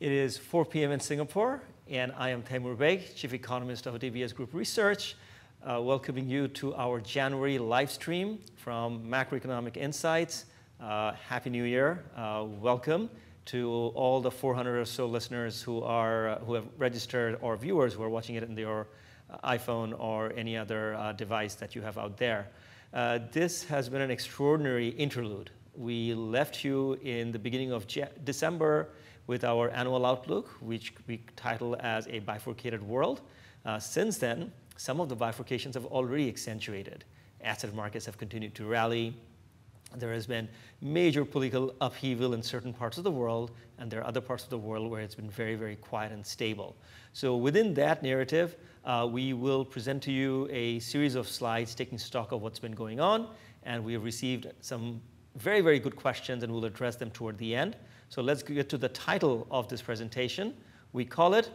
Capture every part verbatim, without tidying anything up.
It is four p m in Singapore, and I am Taimur Baig, Chief Economist of D B S Group Research, uh, welcoming you to our January live stream from Macroeconomic Insights. Uh, Happy New Year. Uh, welcome to all the four hundred or so listeners who are uh, who have registered, or viewers who are watching it in their uh, iPhone or any other uh, device that you have out there. Uh, this has been an extraordinary interlude. We left you in the beginning of Je- December with our annual outlook, which we title as a bifurcated world. Uh, since then, some of the bifurcations have already accentuated. Asset markets have continued to rally. There has been major political upheaval in certain parts of the world, and there are other parts of the world where it's been very, very quiet and stable. So within that narrative, uh, we will present to you a series of slides taking stock of what's been going on, and we have received some very, very good questions, and we'll address them toward the end. So let's get to the title of this presentation. We call it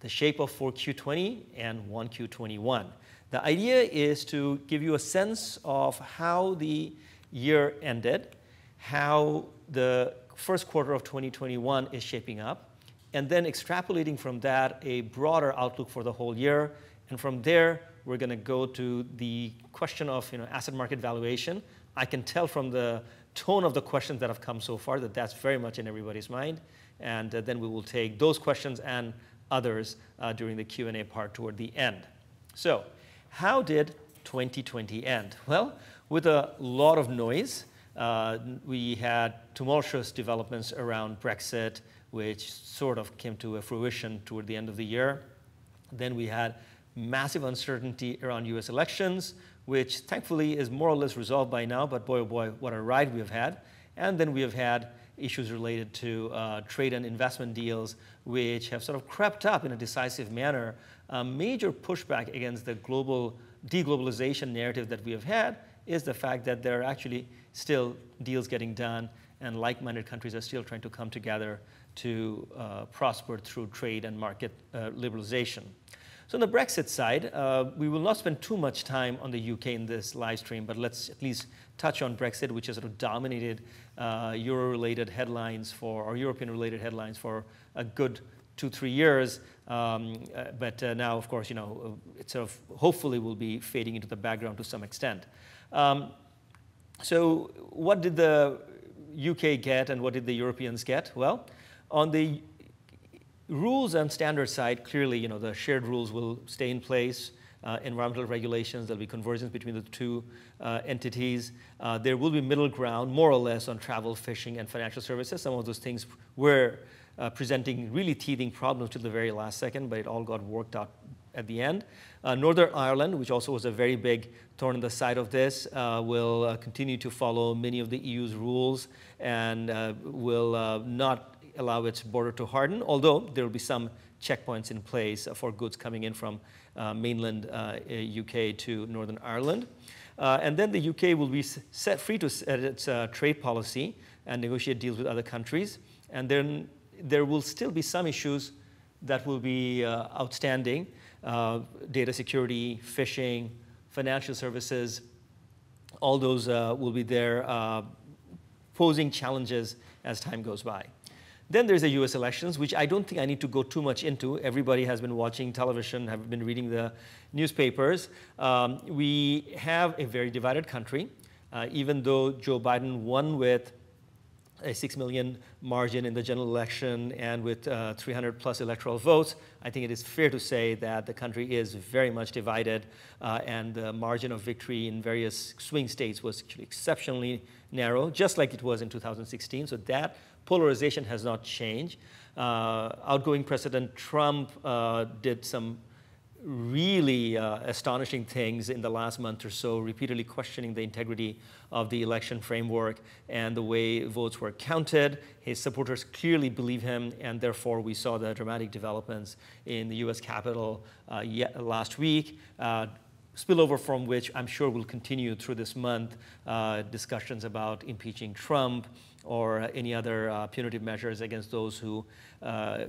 The Shape of four Q twenty and one Q twenty-one. The idea is to give you a sense of how the year ended, how the first quarter of twenty twenty-one is shaping up, and then extrapolating from that a broader outlook for the whole year. And from there, we're going to go to the question of you know, asset market valuation. I can tell from the tone of the questions that have come so far that that's very much in everybody's mind. And uh, then we will take those questions and others uh, during the Q and A part toward the end. So how did twenty twenty end? Well, with a lot of noise. Uh, we had tumultuous developments around Brexit, which sort of came to a fruition toward the end of the year. Then we had massive uncertainty around U S elections, which thankfully is more or less resolved by now, but boy, oh boy, what a ride we have had. And then we have had issues related to uh, trade and investment deals, which have sort of crept up in a decisive manner, a major pushback against the global deglobalization narrative that we have had is the fact that there are actually still deals getting done, and like-minded countries are still trying to come together to uh, prosper through trade and market uh, liberalization. So on the Brexit side, uh, we will not spend too much time on the U K in this live stream, but let's at least touch on Brexit, which has sort of dominated uh, Euro-related headlines for, or European-related headlines for a good two, three years. Um, uh, but uh, now, of course, you know, it sort of hopefully will be fading into the background to some extent. Um, so what did the U K get and what did the Europeans get? Well, on the rules and standard side, clearly, you know, the shared rules will stay in place. Uh, environmental regulations, there'll be convergence between the two uh, entities. Uh, there will be middle ground, more or less, on travel, fishing, and financial services. Some of those things were uh, presenting really teething problems to the very last second, but it all got worked out at the end. Uh, Northern Ireland, which also was a very big thorn in the side of this, uh, will uh, continue to follow many of the E U's rules and uh, will uh, not allow its border to harden, although there will be some checkpoints in place for goods coming in from uh, mainland uh, U K to Northern Ireland. Uh, and then the U K will be set free to set its uh, trade policy and negotiate deals with other countries. And then there will still be some issues that will be uh, outstanding, uh, data security, phishing, financial services, all those uh, will be there uh, posing challenges as time goes by. Then there's the U S elections, which I don't think I need to go too much into. Everybody has been watching television, have been reading the newspapers. Um, we have a very divided country. Uh, even though Joe Biden won with a six million margin in the general election and with uh, three hundred plus electoral votes, I think it is fair to say that the country is very much divided, uh, and the margin of victory in various swing states was exceptionally narrow, just like it was in two thousand sixteen. So that polarization has not changed. Uh, outgoing President Trump uh, did some really uh, astonishing things in the last month or so, repeatedly questioning the integrity of the election framework and the way votes were counted. His supporters clearly believe him, and therefore we saw the dramatic developments in the U S Capitol uh, last week. Uh, spillover from which I'm sure will continue through this month, uh, discussions about impeaching Trump or any other uh, punitive measures against those who uh,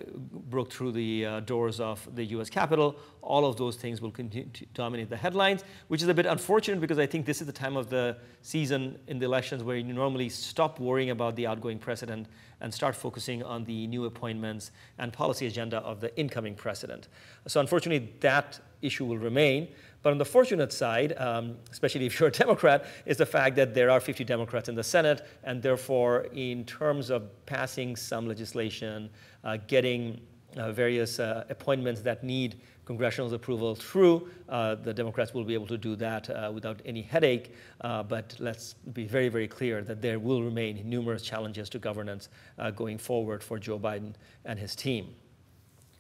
broke through the uh, doors of the U S Capitol. All of those things will continue to dominate the headlines, which is a bit unfortunate because I think this is the time of the season in the elections where you normally stop worrying about the outgoing president and start focusing on the new appointments and policy agenda of the incoming president. So unfortunately, that issue will remain. But on the fortunate side, um, especially if you're a Democrat, is the fact that there are fifty Democrats in the Senate, and therefore, in terms of passing some legislation, uh, getting uh, various uh, appointments that need congressional approval through, uh, the Democrats will be able to do that uh, without any headache. Uh, but let's be very, very clear that there will remain numerous challenges to governance uh, going forward for Joe Biden and his team.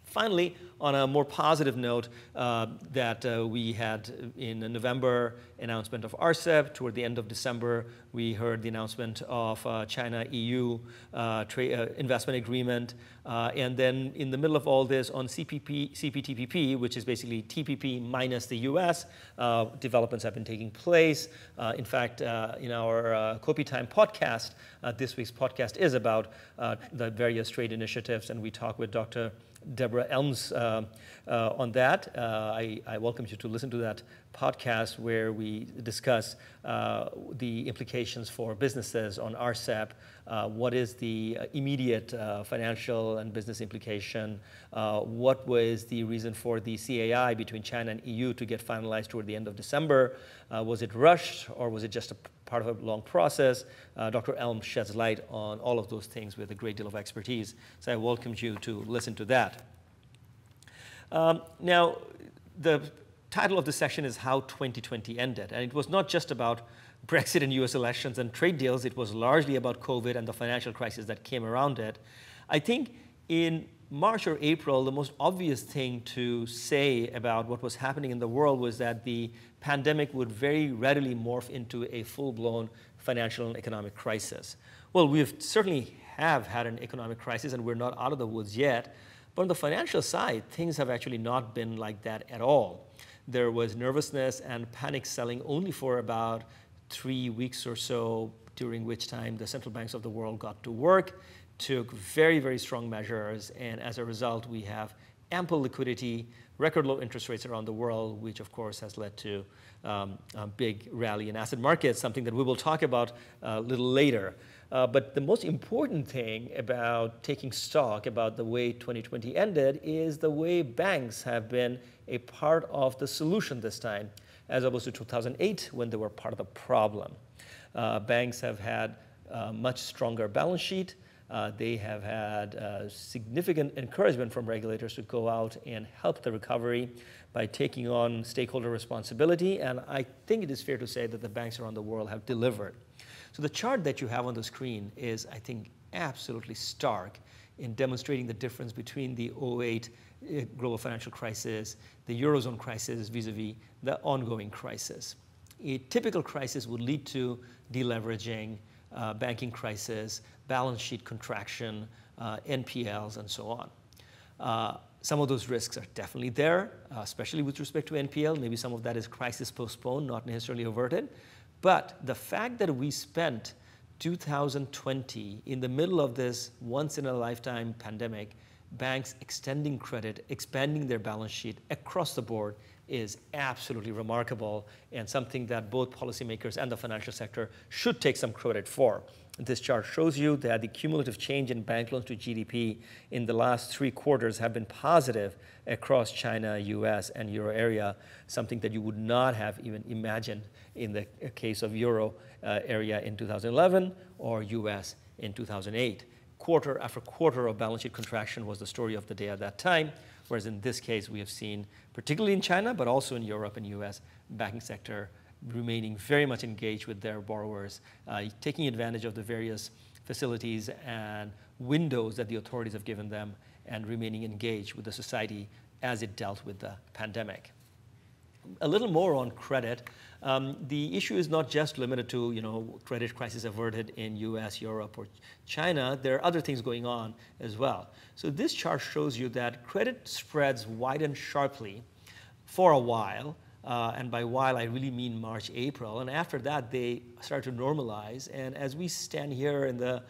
Finally, on a more positive note, uh, that uh, we had in November announcement of R C E P. Toward the end of December, we heard the announcement of uh, China-E U uh, trade uh, investment agreement. Uh, and then in the middle of all this on C P P, C P T P P, which is basically T P P minus the U S, uh, developments have been taking place. Uh, in fact, uh, in our uh, Kopi Time podcast, uh, this week's podcast is about uh, the various trade initiatives, and we talk with Doctor Deborah Elms uh, uh, on that. Uh, I, I welcome you to listen to that podcast where we discuss uh, the implications for businesses on R C E P, uh, what is the immediate uh, financial and business implication, uh, what was the reason for the C A I between China and E U to get finalized toward the end of December, uh, was it rushed or was it just a part of a long process? Uh, Doctor Elm sheds light on all of those things with a great deal of expertise, so I welcome you to listen to that. Um, now, the title of this section is How twenty twenty Ended, and it was not just about Brexit and U S elections and trade deals. It was largely about COVID and the financial crisis that came around it. I think in March or April, the most obvious thing to say about what was happening in the world was that the pandemic would very readily morph into a full-blown financial and economic crisis. Well, we've certainly have had an economic crisis, and we're not out of the woods yet. But on the financial side, things have actually not been like that at all. There was nervousness and panic selling only for about three weeks or so, during which time the central banks of the world got to work, took very, very strong measures, and as a result, we have ample liquidity, record low interest rates around the world, which of course has led to um, a big rally in asset markets, something that we will talk about a little later. Uh, but the most important thing about taking stock about the way twenty twenty ended is the way banks have been a part of the solution this time, as opposed to two thousand eight when they were part of the problem. Uh, banks have had a much stronger balance sheet. Uh, they have had uh, significant encouragement from regulators to go out and help the recovery by taking on stakeholder responsibility. And I think it is fair to say that the banks around the world have delivered. So the chart that you have on the screen is, I think, absolutely stark in demonstrating the difference between the oh eight global financial crisis, the Eurozone crisis vis-a-vis the ongoing crisis. A typical crisis would lead to deleveraging, uh, banking crisis, balance sheet contraction, uh, N P Ls, and so on. Uh, some of those risks are definitely there, uh, especially with respect to N P L. Maybe some of that is crisis postponed, not necessarily averted. But the fact that we spent two thousand twenty in the middle of this once-in-a-lifetime pandemic, banks extending credit, expanding their balance sheet across the board is absolutely remarkable and something that both policymakers and the financial sector should take some credit for. This chart shows you that the cumulative change in bank loans to G D P in the last three quarters have been positive across China, U S, and Euro area, something that you would not have even imagined in the case of Euro uh, area in two thousand eleven or U S in two thousand eight. Quarter after quarter of balance sheet contraction was the story of the day at that time, whereas in this case we have seen, particularly in China, but also in Europe and U S, banking sector remaining very much engaged with their borrowers, uh, taking advantage of the various facilities and windows that the authorities have given them and remaining engaged with the society as it dealt with the pandemic. A little more on credit. Um, the issue is not just limited to, you know, credit crisis averted in U S, Europe, or China. There are other things going on as well. So this chart shows you that credit spreads widened sharply for a while, Uh, and by while, I really mean March, April. And after that, they start to normalize. And as we stand here in the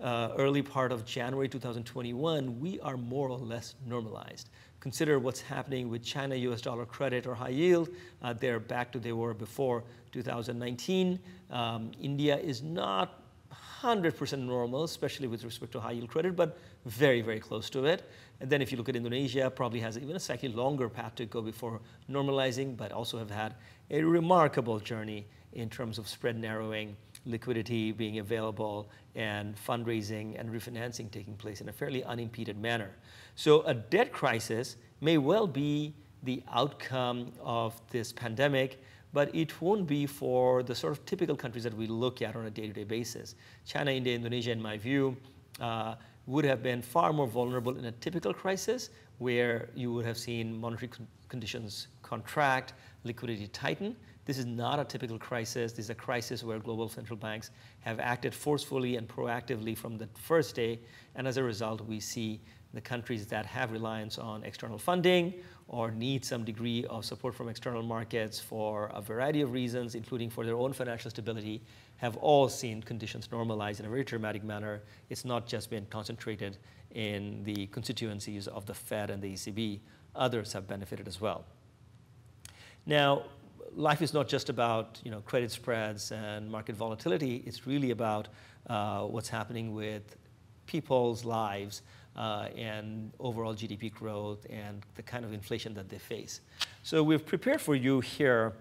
uh, early part of January two thousand twenty-one, we are more or less normalized. Consider what's happening with China, U S dollar credit or high yield. Uh, they're back to where they were before two thousand nineteen. Um, India is not one hundred percent normal, especially with respect to high yield credit, but very, very close to it. And then if you look at Indonesia, probably has even a slightly longer path to go before normalizing, but also have had a remarkable journey in terms of spread narrowing, liquidity being available, and fundraising and refinancing taking place in a fairly unimpeded manner. So a debt crisis may well be the outcome of this pandemic, but it won't be for the sort of typical countries that we look at on a day-to-day basis. China, India, Indonesia, in my view, uh, would have been far more vulnerable in a typical crisis where you would have seen monetary con conditions contract, liquidity tighten. This is not a typical crisis. This is a crisis where global central banks have acted forcefully and proactively from the first day, and as a result, we see the countries that have reliance on external funding or need some degree of support from external markets for a variety of reasons, including for their own financial stability, have all seen conditions normalize in a very dramatic manner. It's not just been concentrated in the constituencies of the Fed and the E C B. Others have benefited as well. Now, life is not just about, you know, credit spreads and market volatility. It's really about uh, what's happening with people's lives Uh, and overall G D P growth and the kind of inflation that they face. So we've prepared for you here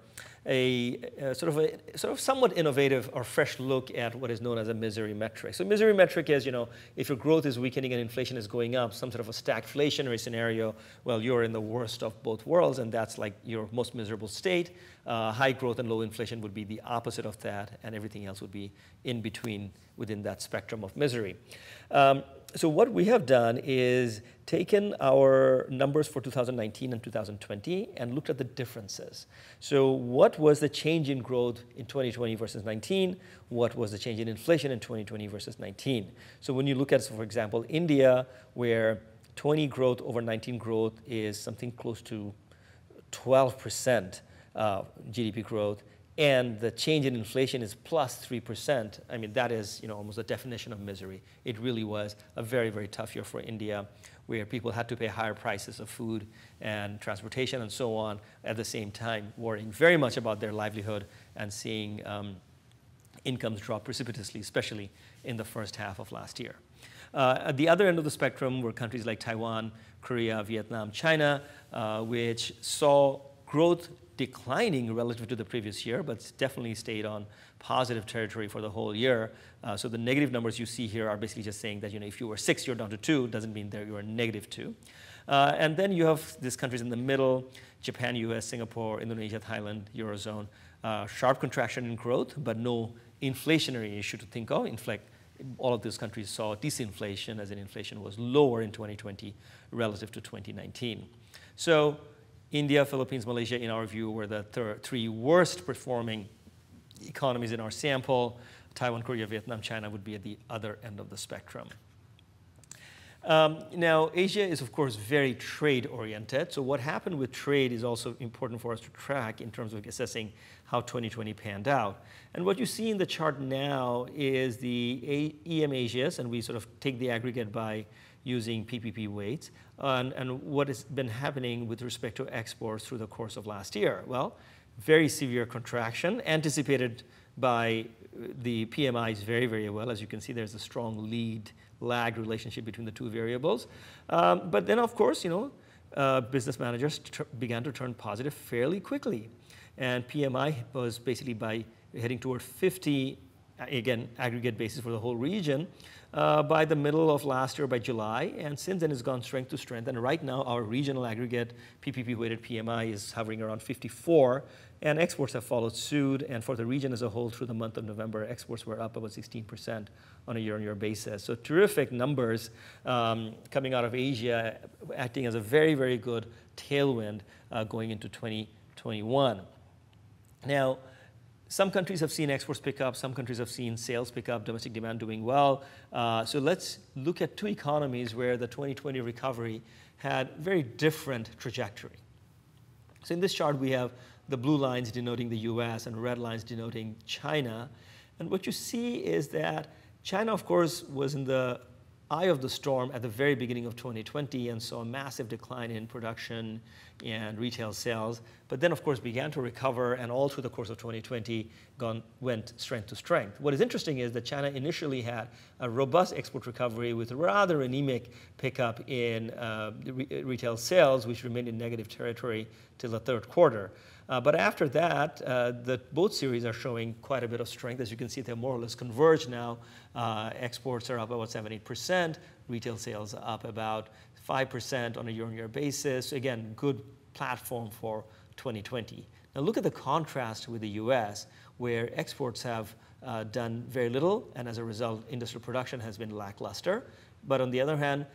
a, a sort of a sort of somewhat innovative or fresh look at what is known as a misery metric. So misery metric is, you know, if your growth is weakening and inflation is going up, some sort of a stagflationary scenario, well, you're in the worst of both worlds, and that's like your most miserable state. Uh, high growth and low inflation would be the opposite of that, and everything else would be in between within that spectrum of misery. Um, So what we have done is taken our numbers for two thousand nineteen and two thousand twenty and looked at the differences. So what was the change in growth in twenty twenty versus nineteen? What was the change in inflation in twenty twenty versus nineteen? So when you look at, so for example, India, where twenty growth over nineteen growth is something close to twelve percent uh, G D P growth, and the change in inflation is plus three percent. I mean, that is, you know, almost the definition of misery. It really was a very, very tough year for India, where people had to pay higher prices of food and transportation and so on, at the same time worrying very much about their livelihood and seeing um, incomes drop precipitously, especially in the first half of last year. Uh, at the other end of the spectrum were countries like Taiwan, Korea, Vietnam, China, uh, which saw growth declining relative to the previous year, but definitely stayed on positive territory for the whole year. Uh, so the negative numbers you see here are basically just saying that, you know, if you were six, you're down to two. Doesn't mean that you're negative two. Uh, and then you have these countries in the middle: Japan, U S, Singapore, Indonesia, Thailand, Eurozone. Uh, sharp contraction in growth, but no inflationary issue to think of. In fact, all of these countries saw disinflation, as in inflation was lower in twenty twenty relative to twenty nineteen. So India, Philippines, Malaysia, in our view, were the th three worst performing economies in our sample. Taiwan, Korea, Vietnam, China would be at the other end of the spectrum. Um, now, Asia is, of course, very trade-oriented. So what happened with trade is also important for us to track in terms of assessing how twenty twenty panned out. And what you see in the chart now is the E M Asias, and we sort of take the aggregate by using P P P weights, and, and what has been happening with respect to exports through the course of last year. Well, very severe contraction, anticipated by the P M Is very, very well. As you can see, there's a strong lead-lag relationship between the two variables. Um, but then, of course, you know, uh, business managers began to turn positive fairly quickly. And P M I was basically by heading toward fifty, again, aggregate basis for the whole region, uh, by the middle of last year, by July, and since then it's gone strength to strength, and right now our regional aggregate P P P-weighted P M I is hovering around fifty-four, and exports have followed suit, and for the region as a whole through the month of November, exports were up about sixteen percent on a year-on-year basis. So terrific numbers um, coming out of Asia, acting as a very, very good tailwind uh, going into twenty twenty-one. Now, some countries have seen exports pick up, some countries have seen sales pick up, domestic demand doing well. Uh, so let's look at two economies where the twenty twenty recovery had very different trajectory. So in this chart, we have the blue lines denoting the U S and red lines denoting China. And what you see is that China, of course, was in the eye of the storm at the very beginning of twenty twenty and saw a massive decline in production and retail sales, but then, of course, began to recover and all through the course of twenty twenty gone, went strength to strength. What is interesting is that China initially had a robust export recovery with rather anemic pickup in uh, re retail sales, which remained in negative territory till the third quarter. Uh, but after that, uh, the, both series are showing quite a bit of strength. As you can see, they're more or less converged now. Uh, exports are up about seventy percent. Retail sales are up about five percent on a year-on-year basis. Again, good platform for twenty twenty. Now look at the contrast with the U S, where exports have uh, done very little, and as a result, industrial production has been lackluster. But on the other hand,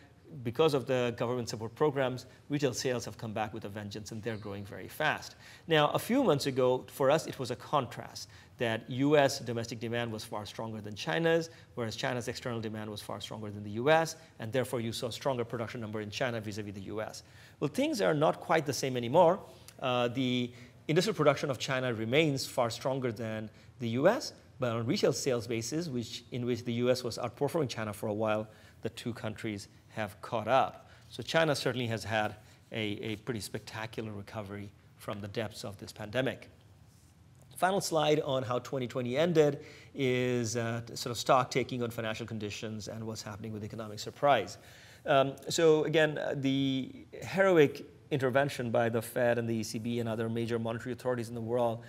because of the government support programs, retail sales have come back with a vengeance and they're growing very fast. Now, a few months ago, for us, it was a contrast that U S domestic demand was far stronger than China's, whereas China's external demand was far stronger than the U S, and therefore you saw a stronger production number in China vis-a-vis the U S. Well, things are not quite the same anymore. Uh, the industrial production of China remains far stronger than the U S, but on retail sales basis, which, in which the U S was outperforming China for a while, the two countries have caught up. So China certainly has had a, a pretty spectacular recovery from the depths of this pandemic. Final slide on how twenty twenty ended is uh, sort of stock taking on financial conditions and what's happening with economic surprise. Um, so again, the heroic intervention by the Fed and the E C B and other major monetary authorities in the world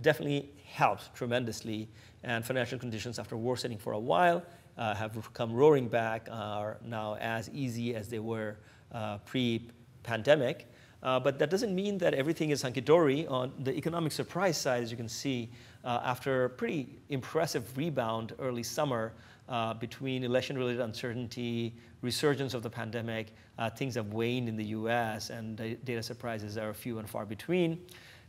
definitely helped tremendously, and financial conditions, after worsening for a while, Uh, have come roaring back, uh, are now as easy as they were uh, pre-pandemic. Uh, but that doesn't mean that everything is hunky-dory. On the economic surprise side, as you can see, uh, after a pretty impressive rebound early summer, uh, between election-related uncertainty, resurgence of the pandemic, uh, things have waned in the U S, and data surprises are few and far between.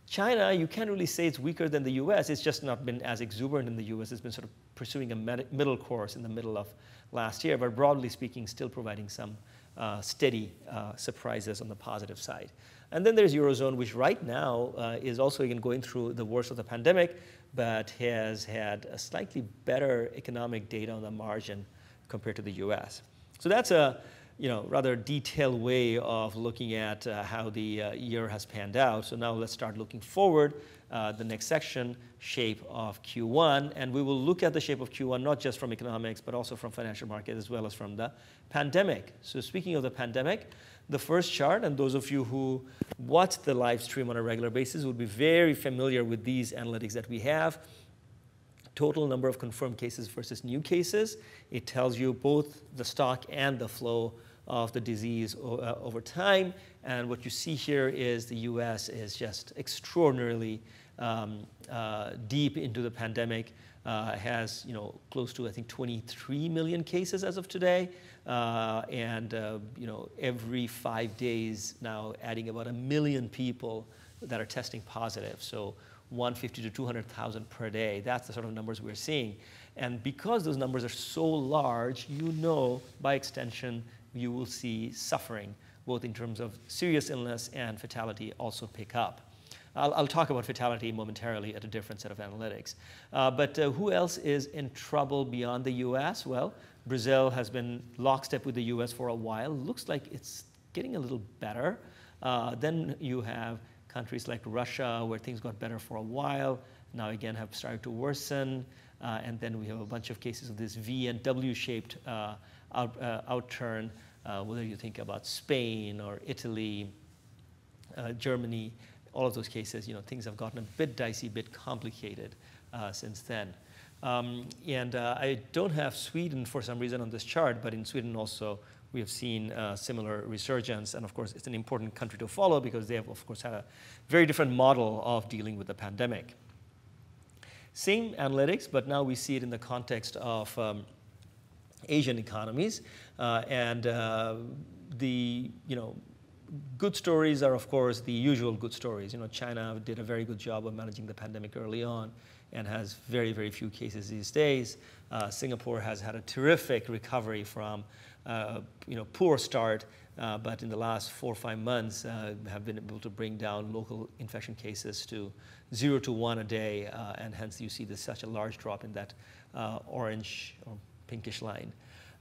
China, you can't really say it's weaker than the U S. It's just not been as exuberant in the U S. It's been sort of pursuing a middle course in the middle of last year, but broadly speaking, still providing some uh, steady uh, surprises on the positive side. And then there's Eurozone, which right now uh, is also again going through the worst of the pandemic, but has had a slightly better economic data on the margin compared to the U S. So that's a you know, rather detailed way of looking at uh, how the uh, year has panned out. So now let's start looking forward. Uh, the next section, shape of Q one. And we will look at the shape of Q one, not just from economics, but also from financial markets, as well as from the pandemic. So speaking of the pandemic, the first chart, and those of you who watch the live stream on a regular basis will be very familiar with these analytics that we have. Total number of confirmed cases versus new cases. It tells you both the stock and the flow of the disease uh, over time. And what you see here is the U S is just extraordinarily um, uh, deep into the pandemic. Uh, has you know close to, I think, twenty-three million cases as of today, uh, and uh, you know every five days now adding about a million people that are testing positive. So one fifty to two hundred thousand per day. That's the sort of numbers we're seeing. And because those numbers are so large, you know, by extension, you will see suffering, both in terms of serious illness and fatality also pick up. I'll, I'll talk about fatality momentarily at a different set of analytics. Uh, but uh, who else is in trouble beyond the U S? Well, Brazil has been lockstep with the U S for a while. Looks like it's getting a little better. Uh, then you have countries like Russia, where things got better for a while, now again have started to worsen. Uh, and then we have a bunch of cases of this V and W-shaped uh, out, uh, outturn, uh, whether you think about Spain or Italy, uh, Germany, all of those cases, you know, things have gotten a bit dicey, a bit complicated uh, since then. Um, and uh, I don't have Sweden for some reason on this chart, but in Sweden also, we have seen uh, similar resurgence, and of course, it's an important country to follow because they have, of course, had a very different model of dealing with the pandemic. Same analytics, but now we see it in the context of um, Asian economies, uh, and uh, the you know good stories are, of course, the usual good stories. You know, China did a very good job of managing the pandemic early on, and has very, very few cases these days. Uh, Singapore has had a terrific recovery from Uh, you know, poor start uh, but in the last four or five months uh, have been able to bring down local infection cases to zero to one a day, uh, and hence you see this, such a large drop in that uh, orange or pinkish line.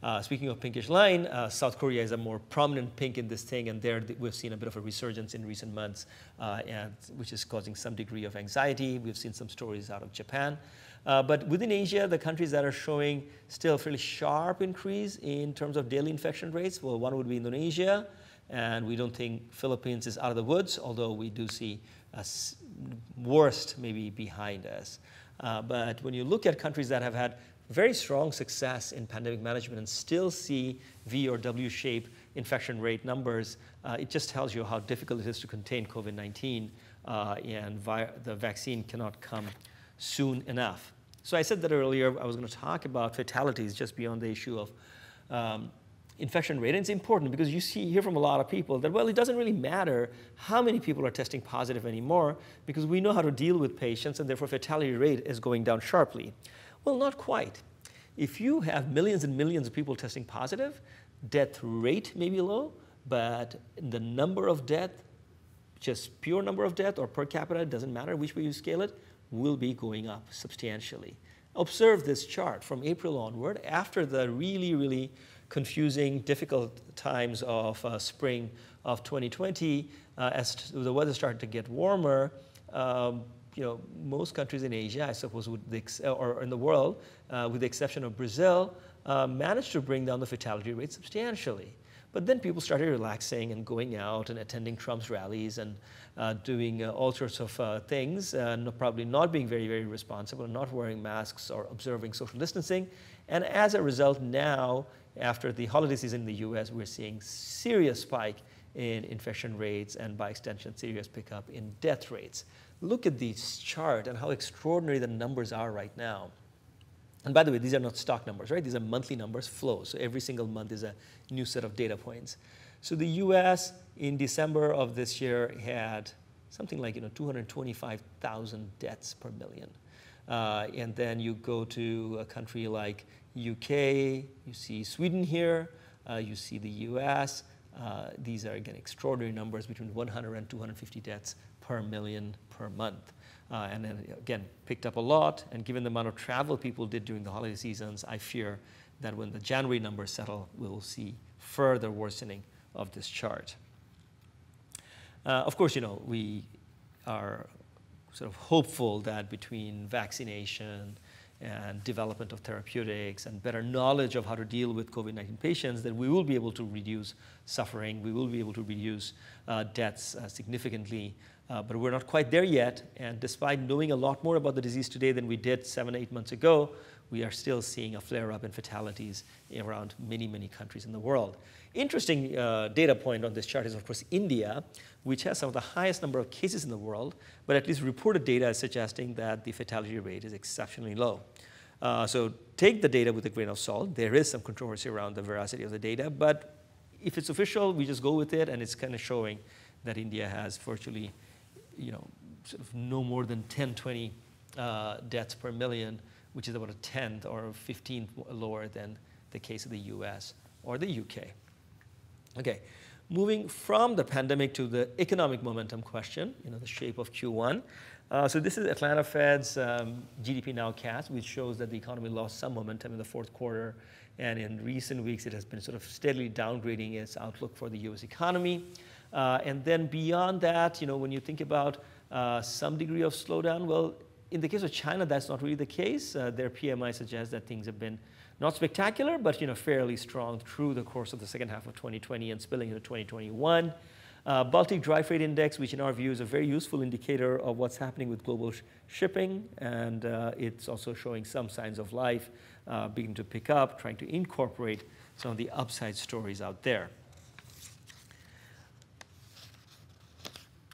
Uh, speaking of pinkish line, uh, South Korea is a more prominent pink in this thing, and there th we've seen a bit of a resurgence in recent months, uh, and, which is causing some degree of anxiety. We've seen some stories out of Japan. Uh, but within Asia, the countries that are showing still fairly sharp increase in terms of daily infection rates, well, one would be Indonesia, and we don't think Philippines is out of the woods, although we do see a s worst maybe behind us. Uh, but when you look at countries that have had very strong success in pandemic management and still see V or W shape infection rate numbers, uh, it just tells you how difficult it is to contain COVID nineteen, uh, and vi the vaccine cannot come soon enough. So I said that earlier, I was going to talk about fatalities just beyond the issue of um, infection rate. And it's important because you see, hear from a lot of people that, well, it doesn't really matter how many people are testing positive anymore because we know how to deal with patients, and therefore fatality rate is going down sharply. Well, not quite. If you have millions and millions of people testing positive, death rate may be low, but the number of death, just pure number of death or per capita, it doesn't matter which way you scale it, will be going up substantially. Observe this chart from April onward, after the really, really confusing, difficult times of uh, spring of twenty twenty, uh, as the weather started to get warmer. Um, You know, most countries in Asia, I suppose, with the ex or in the world, uh, with the exception of Brazil, uh, managed to bring down the fatality rate substantially. But then people started relaxing and going out and attending Trump's rallies and uh, doing uh, all sorts of uh, things, uh, no, probably not being very, very responsible and not wearing masks or observing social distancing. And as a result, now, after the holiday season in the U S, we're seeing serious spike in infection rates and, by extension, serious pickup in death rates. Look at this chart and how extraordinary the numbers are right now. And by the way, these are not stock numbers, right? These are monthly numbers, flows. So every single month is a new set of data points. So the U S in December of this year had something like, you know, two hundred twenty-five thousand deaths per million. Uh, and then you go to a country like U K, you see Sweden here, uh, you see the U S. Uh, these are, again, extraordinary numbers, between one hundred and two hundred fifty deaths per million per month. Uh, and then, again, picked up a lot. And given the amount of travel people did during the holiday seasons, I fear that when the January numbers settle, we'll see further worsening of this chart. Uh, of course, you know, we are sort of hopeful that between vaccination and development of therapeutics and better knowledge of how to deal with COVID nineteen patients, that we will be able to reduce suffering, we will be able to reduce uh, deaths uh, significantly, uh, but we're not quite there yet. And despite knowing a lot more about the disease today than we did seven, eight months ago, we are still seeing a flare-up in fatalities around many, many countries in the world. Interesting uh, data point on this chart is, of course, India, which has some of the highest number of cases in the world, but at least reported data is suggesting that the fatality rate is exceptionally low. Uh, so take the data with a grain of salt. There is some controversy around the veracity of the data, but if it's official, we just go with it, and it's kind of showing that India has virtually, you know, sort of no more than ten, twenty uh, deaths per million, which is about a tenth or a fifteenth lower than the case of the U S or the U K. Okay, moving from the pandemic to the economic momentum question, you know, the shape of Q one. Uh, so this is Atlanta Fed's um, G D P Nowcast, which shows that the economy lost some momentum in the fourth quarter, and in recent weeks it has been sort of steadily downgrading its outlook for the U S economy. Uh, and then beyond that, you know, when you think about uh, some degree of slowdown, well, in the case of China, that's not really the case. Uh, their P M I suggests that things have been not spectacular, but, you know, fairly strong through the course of the second half of twenty twenty and spilling into twenty twenty-one. Uh, Baltic Dry Freight Index, which in our view is a very useful indicator of what's happening with global sh shipping, and uh, it's also showing some signs of life, uh, beginning to pick up, trying to incorporate some of the upside stories out there.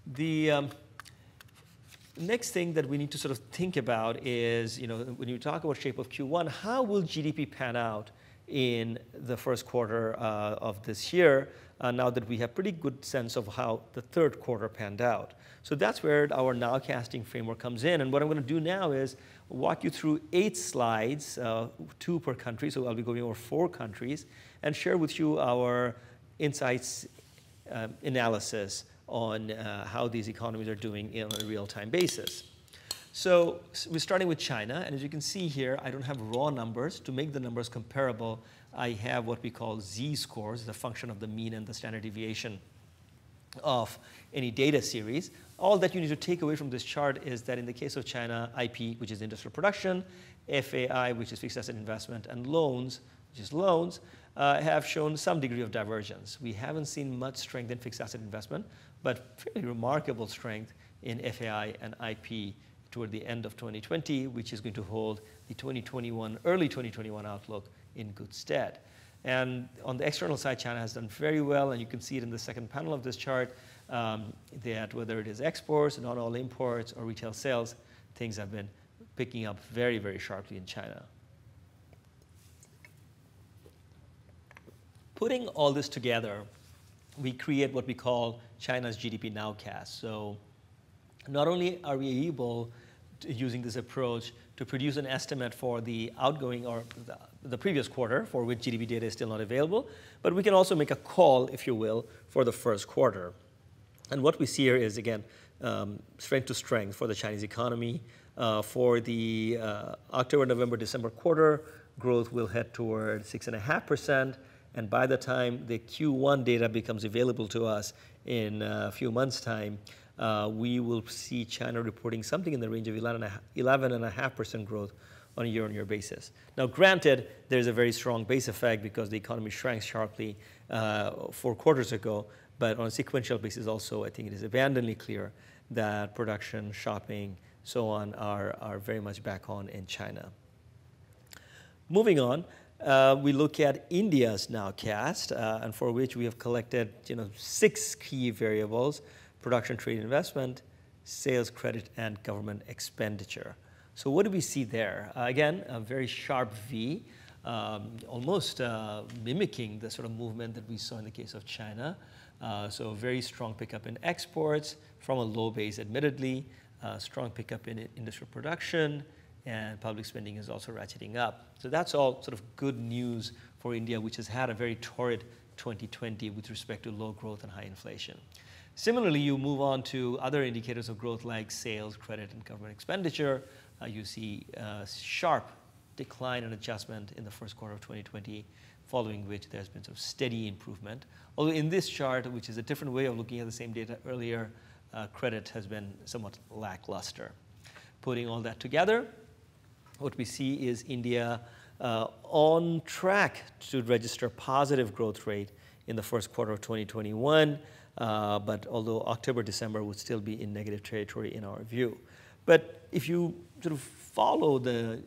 The um, next thing that we need to sort of think about is, you know, when you talk about shape of Q one, how will G D P pan out in the first quarter uh, of this year, uh, now that we have pretty good sense of how the third quarter panned out? So that's where our nowcasting framework comes in. And what I'm going to do now is walk you through eight slides, uh, two per country, so I'll be going over four countries, and share with you our insights uh, analysis on uh, how these economies are doing on a real-time basis. So we're starting with China, and as you can see here, I don't have raw numbers. To make the numbers comparable, I have what we call z-scores, the function of the mean and the standard deviation of any data series. All that you need to take away from this chart is that in the case of China, I P, which is industrial production, F A I, which is fixed asset investment, and loans, which is loans, uh, have shown some degree of divergence. We haven't seen much strength in fixed asset investment, but fairly remarkable strength in F A I and I P toward the end of twenty twenty, which is going to hold the twenty twenty-one, early twenty twenty-one outlook in good stead. And on the external side, China has done very well, and you can see it in the second panel of this chart, um, that whether it is exports, not all imports, or retail sales, things have been picking up very, very sharply in China. Putting all this together, we create what we call China's G D P Nowcast. So not only are we able, to, using this approach, to produce an estimate for the outgoing or the, the previous quarter for which G D P data is still not available, but we can also make a call, if you will, for the first quarter. And what we see here is, again, um, strength to strength for the Chinese economy. Uh, for the uh, October, November, December quarter, growth will head toward six point five percent. And by the time the Q one data becomes available to us in a few months' time, Uh, we will see China reporting something in the range of eleven point five percent growth on a year-on-year basis. Now, granted, there's a very strong base effect because the economy shrank sharply uh, four quarters ago, but on a sequential basis also, I think it is abundantly clear that production, shopping, so on, are, are very much back on in China. Moving on, uh, we look at India's nowcast, uh, and for which we have collected you know, six key variables: production, trade, investment, sales, credit, and government expenditure. So what do we see there? Uh, again, a very sharp V, um, almost uh, mimicking the sort of movement that we saw in the case of China. Uh, so a very strong pickup in exports from a low base, admittedly, uh, strong pickup in industrial production, and public spending is also ratcheting up. So that's all sort of good news for India, which has had a very torrid twenty twenty with respect to low growth and high inflation. Similarly, you move on to other indicators of growth like sales, credit, and government expenditure. Uh, you see a sharp decline and adjustment in the first quarter of twenty twenty, following which there's been some steady improvement. Although in this chart, which is a different way of looking at the same data earlier, uh, credit has been somewhat lackluster. Putting all that together, what we see is India uh, on track to register positive growth rate in the first quarter of twenty twenty-one. Uh, but although October, December would still be in negative territory in our view. But if you sort of follow the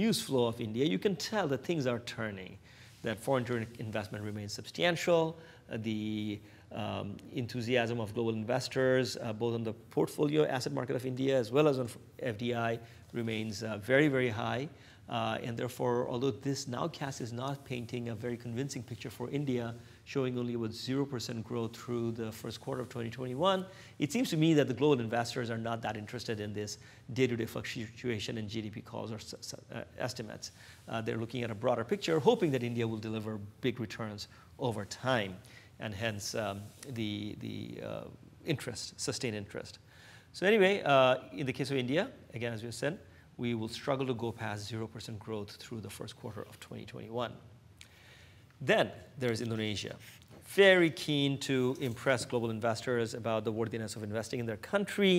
news flow of India, you can tell that things are turning, that foreign direct investment remains substantial, uh, the um, enthusiasm of global investors, uh, both on the portfolio asset market of India as well as on F D I, remains uh, very, very high. Uh, and therefore, although this nowcast is not painting a very convincing picture for India, showing only about zero percent growth through the first quarter of twenty twenty-one, it seems to me that the global investors are not that interested in this day-to-day fluctuation in G D P calls or uh, estimates. Uh, they're looking at a broader picture, hoping that India will deliver big returns over time, and hence um, the, the uh, interest, sustained interest. So anyway, uh, in the case of India, again, as we said, we will struggle to go past zero percent growth through the first quarter of twenty twenty-one. Then there's Indonesia, very keen to impress global investors about the worthiness of investing in their country,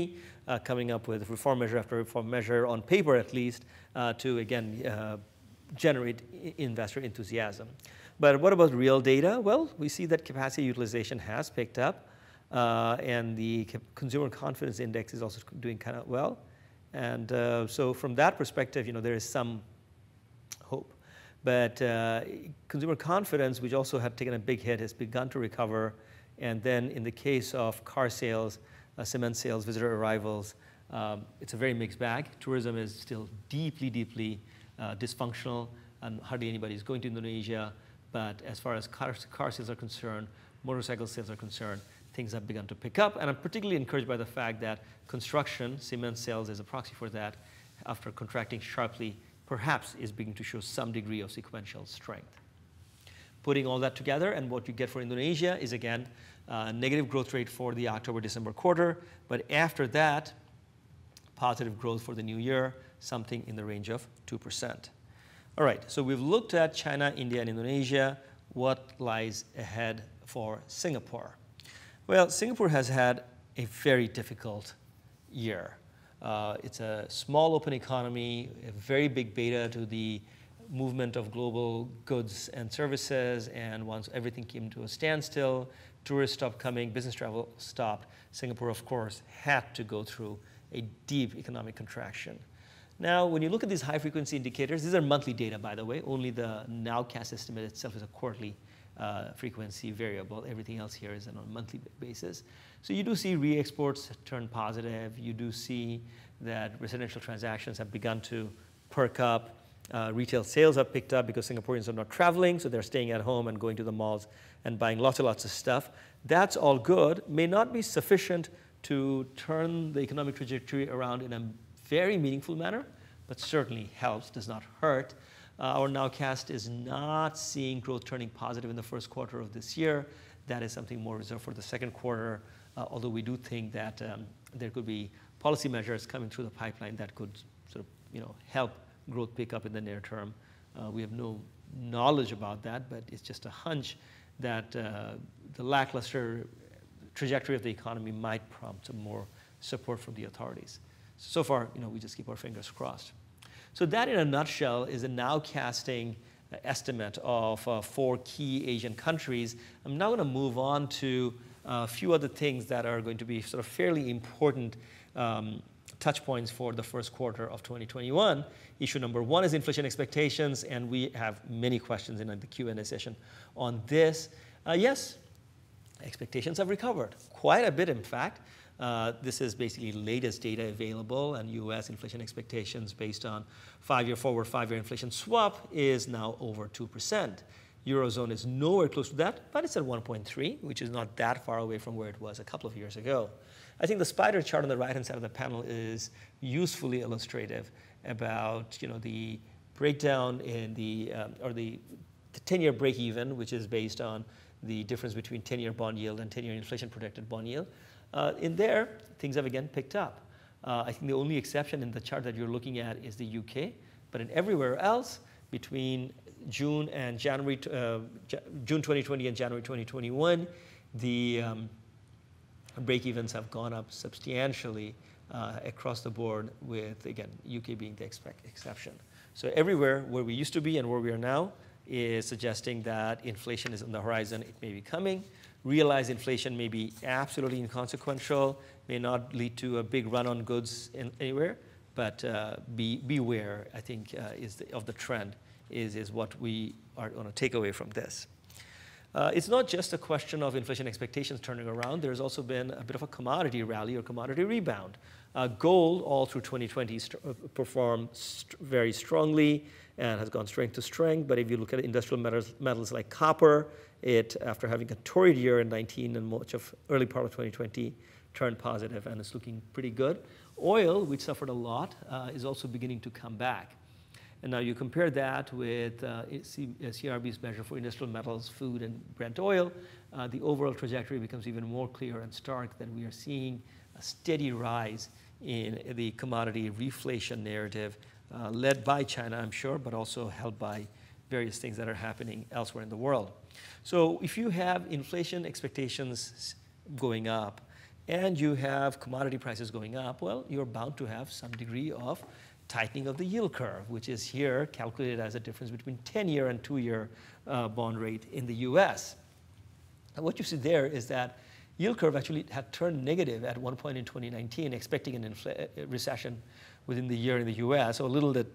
uh, coming up with reform measure after reform measure, on paper at least, uh, to again uh, generate investor enthusiasm. But what about real data? Well, we see that capacity utilization has picked up, uh, and the consumer confidence index is also doing kind of well. And uh, so from that perspective, you know, there is some hope. But uh, consumer confidence, which also had taken a big hit, has begun to recover. And then in the case of car sales, uh, cement sales, visitor arrivals, um, it's a very mixed bag. Tourism is still deeply, deeply uh, dysfunctional, and hardly anybody is going to Indonesia. But as far as car, car sales are concerned, motorcycle sales are concerned, things have begun to pick up. And I'm particularly encouraged by the fact that construction, cement sales is a proxy for that, after contracting sharply, perhaps is beginning to show some degree of sequential strength. Putting all that together, and what you get for Indonesia is, again, uh, negative growth rate for the October-December quarter. But after that, positive growth for the new year, something in the range of two percent. All right, so we've looked at China, India, and Indonesia. What lies ahead for Singapore? Well, Singapore has had a very difficult year. Uh, it's a small open economy, a very big beta to the movement of global goods and services, and once everything came to a standstill, tourists stopped coming, business travel stopped. Singapore, of course, had to go through a deep economic contraction. Now, when you look at these high-frequency indicators, these are monthly data, by the way. Only the Nowcast estimate itself is a quarterly uh, frequency variable. Everything else here is on a monthly basis. So you do see re-exports turn positive. You do see that residential transactions have begun to perk up. Uh, retail sales have picked up because Singaporeans are not traveling, so they're staying at home and going to the malls and buying lots and lots of stuff. That's all good. May not be sufficient to turn the economic trajectory around in a very meaningful manner, but certainly helps, does not hurt. Uh, our Nowcast is not seeing growth turning positive in the first quarter of this year. That is something more reserved for the second quarter, uh, although we do think that um, there could be policy measures coming through the pipeline that could sort of, you know, help growth pick up in the near term. Uh, we have no knowledge about that, but it's just a hunch that uh, the lackluster trajectory of the economy might prompt more support from the authorities. So far, you know, we just keep our fingers crossed. So that, in a nutshell, is a nowcasting estimate of uh, four key Asian countries. I'm now going to move on to a few other things that are going to be sort of fairly important um, touch points for the first quarter of twenty twenty-one. Issue number one is inflation expectations, and we have many questions in the Q and A session on this. Uh, yes, expectations have recovered, quite a bit, in fact. Uh, this is basically latest data available, and U S inflation expectations based on five-year forward, five-year inflation swap is now over two percent. Eurozone is nowhere close to that, but it's at one point three, which is not that far away from where it was a couple of years ago. I think the spider chart on the right-hand side of the panel is usefully illustrative about, you know, the breakdown in the, um, or the ten-year break-even, which is based on the difference between ten-year bond yield and ten-year inflation-protected bond yield. Uh, in there, things have again picked up. Uh, I think the only exception in the chart that you're looking at is the U K, but in everywhere else, between June and January, uh, June twenty twenty and January twenty twenty-one, the um, break-evens have gone up substantially uh, across the board, with, again, U K being the exception. So everywhere where we used to be and where we are now is suggesting that inflation is on the horizon. It may be coming. Realized inflation may be absolutely inconsequential, may not lead to a big run on goods in, anywhere, but uh, be, beware, I think, uh, is the, of the trend is, is what we are going to take away from this. Uh, it's not just a question of inflation expectations turning around. There's also been a bit of a commodity rally or commodity rebound. Uh, gold, all through twenty twenty, st performed st very strongly and has gone strength to strength. But if you look at industrial metals, metals like copper, it, after having a torrid year in nineteen and much of early part of twenty twenty, turned positive and is looking pretty good. Oil, which suffered a lot, uh, is also beginning to come back. And now you compare that with uh, C R B's measure for industrial metals, food, and Brent oil, uh, the overall trajectory becomes even more clear and stark that we are seeing a steady rise in the commodity reflation narrative uh, led by China, I'm sure, but also held by various things that are happening elsewhere in the world. So if you have inflation expectations going up and you have commodity prices going up, well, you're bound to have some degree of tightening of the yield curve, which is here calculated as a difference between ten-year and two-year uh, bond rate in the U S. And what you see there is that yield curve actually had turned negative at one point in twenty nineteen, expecting an recession within the year in the U S. So a little that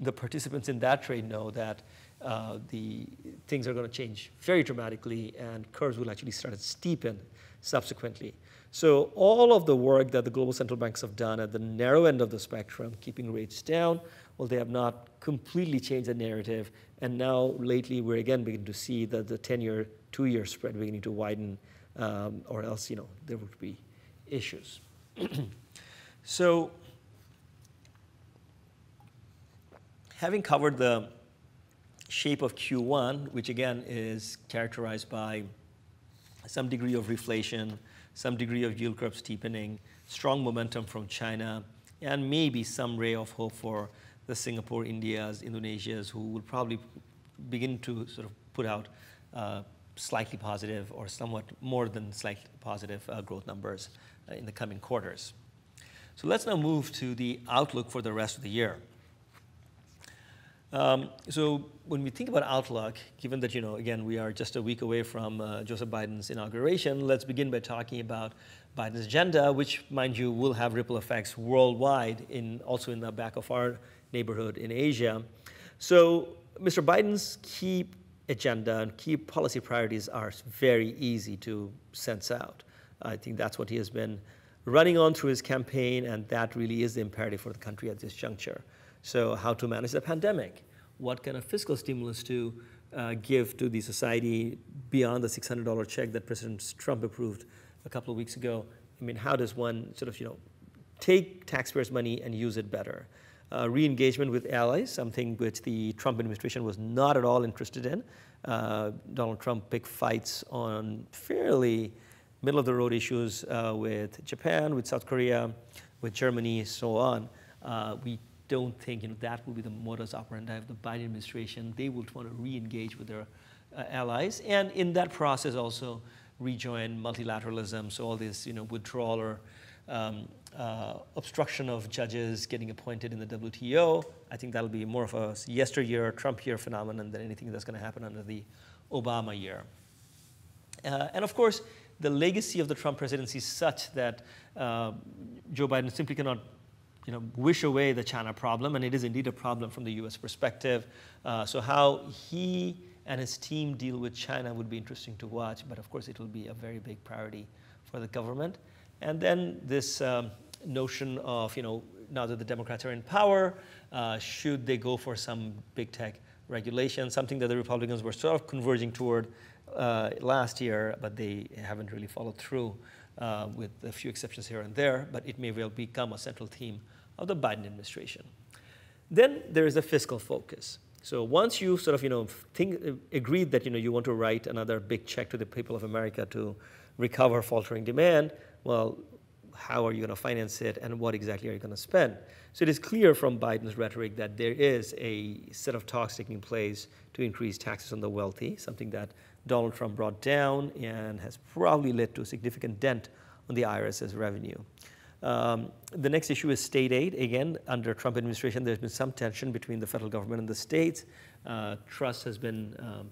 the participants in that trade know that uh, the things are going to change very dramatically, and curves will actually start to steepen subsequently. So all of the work that the global central banks have done at the narrow end of the spectrum, keeping rates down, well, they have not completely changed the narrative. And now lately, we're again beginning to see that the ten-year, two-year spread beginning to widen, um, or else, you know, there would be issues. So having covered the shape of Q one, which again is characterized by some degree of reflation, some degree of yield curve steepening, strong momentum from China, and maybe some ray of hope for the Singapore, Indias, Indonesias, who will probably begin to sort of put out uh, slightly positive or somewhat more than slightly positive uh, growth numbers uh, in the coming quarters. So let's now move to the outlook for the rest of the year. Um, so when we think about outlook, given that, you know, again, we are just a week away from uh, Joseph Biden's inauguration, let's begin by talking about Biden's agenda, which, mind you, will have ripple effects worldwide, in, also in the back of our neighborhood in Asia. So Mister Biden's key agenda and key policy priorities are very easy to sense out. I think that's what he has been running on through his campaign, and that really is the imperative for the country at this juncture. So how to manage the pandemic, what kind of fiscal stimulus to uh, give to the society beyond the six hundred dollar check that President Trump approved a couple of weeks ago. I mean, how does one sort of, you know, take taxpayers' money and use it better? Uh, re-engagement with allies, something which the Trump administration was not at all interested in. Uh, Donald Trump picked fights on fairly middle-of-the-road issues uh, with Japan, with South Korea, with Germany, so on. Uh, we don't think, you know, that will be the modus operandi of the Biden administration. They will want to re-engage with their uh, allies, and in that process also rejoin multilateralism. So all this, you know, withdrawal or um, uh, obstruction of judges getting appointed in the W T O, I think that'll be more of a yesteryear, Trump year phenomenon than anything that's going to happen under the Obama year. Uh, and of course, the legacy of the Trump presidency is such that uh, Joe Biden simply cannot, you know, wish away the China problem, and it is indeed a problem from the U S perspective. Uh, so how he and his team deal with China would be interesting to watch, but of course it will be a very big priority for the government. And then this um, notion of, you know, now that the Democrats are in power, uh, should they go for some big tech regulation, something that the Republicans were sort of converging toward uh, last year, but they haven't really followed through, Uh, with a few exceptions here and there, but it may well become a central theme of the Biden administration. Then there is a fiscal focus. So once you sort of, you know, think, uh, agreed that, you know, you want to write another big check to the people of America to recover faltering demand, well, how are you going to finance it, and what exactly are you going to spend? So it is clear from Biden's rhetoric that there is a set of talks taking place to increase taxes on the wealthy, something that Donald Trump brought down and has probably led to a significant dent on the IRS's revenue. Um, the next issue is state aid. Again, under Trump administration, there's been some tension between the federal government and the states. Uh, trust has been um,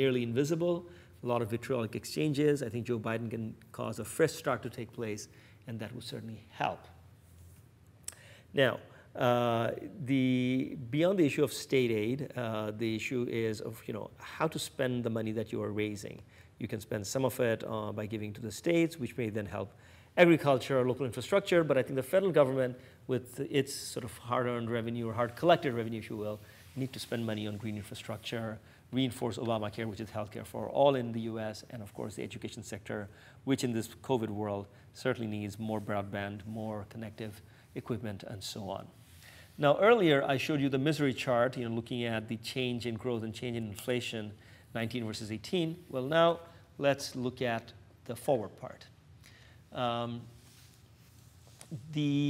nearly invisible. A lot of vitriolic exchanges. I think Joe Biden can cause a fresh start to take place, and that will certainly help. Now, Uh, the, beyond the issue of state aid, uh, the issue is of, you know, how to spend the money that you are raising. You can spend some of it uh, by giving to the states, which may then help agriculture or local infrastructure, but I think the federal government, with its sort of hard-earned revenue or hard-collected revenue, if you will, need to spend money on green infrastructure, reinforce Obamacare, which is healthcare for all in the U S, and of course the education sector, which in this COVID world certainly needs more broadband, more connective equipment, and so on. Now, earlier I showed you the misery chart, you know, looking at the change in growth and change in inflation, nineteen versus eighteen. Well, now let's look at the forward part. Um, the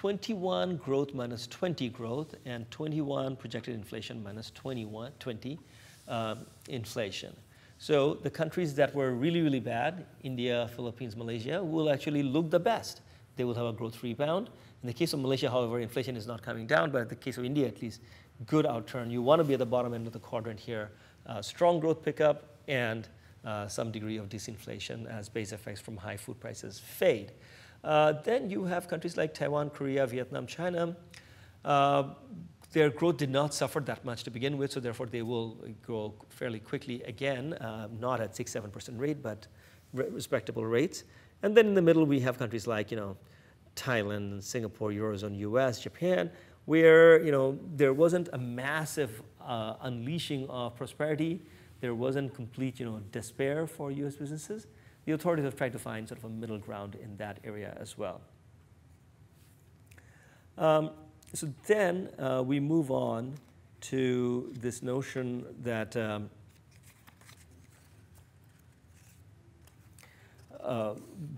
twenty-one growth minus twenty growth and twenty-one projected inflation minus twenty-one, twenty um, inflation. So the countries that were really, really bad, India, Philippines, Malaysia, will actually look the best. They will have a growth rebound. In the case of Malaysia, however, inflation is not coming down, but in the case of India, at least, good outturn. You want to be at the bottom end of the quadrant here. Uh, strong growth pickup and uh, some degree of disinflation as base effects from high food prices fade. Uh, then you have countries like Taiwan, Korea, Vietnam, China. Uh, their growth did not suffer that much to begin with, so therefore they will grow fairly quickly again, uh, not at six, seven percent rate, but re respectable rates. And then in the middle, we have countries like, you know, Thailand, Singapore, Eurozone, U S, Japan, where, you know, there wasn't a massive uh, unleashing of prosperity. There wasn't complete, you know, despair for U S businesses. The authorities have tried to find sort of a middle ground in that area as well. Um, so then uh, we move on to this notion that um, uh,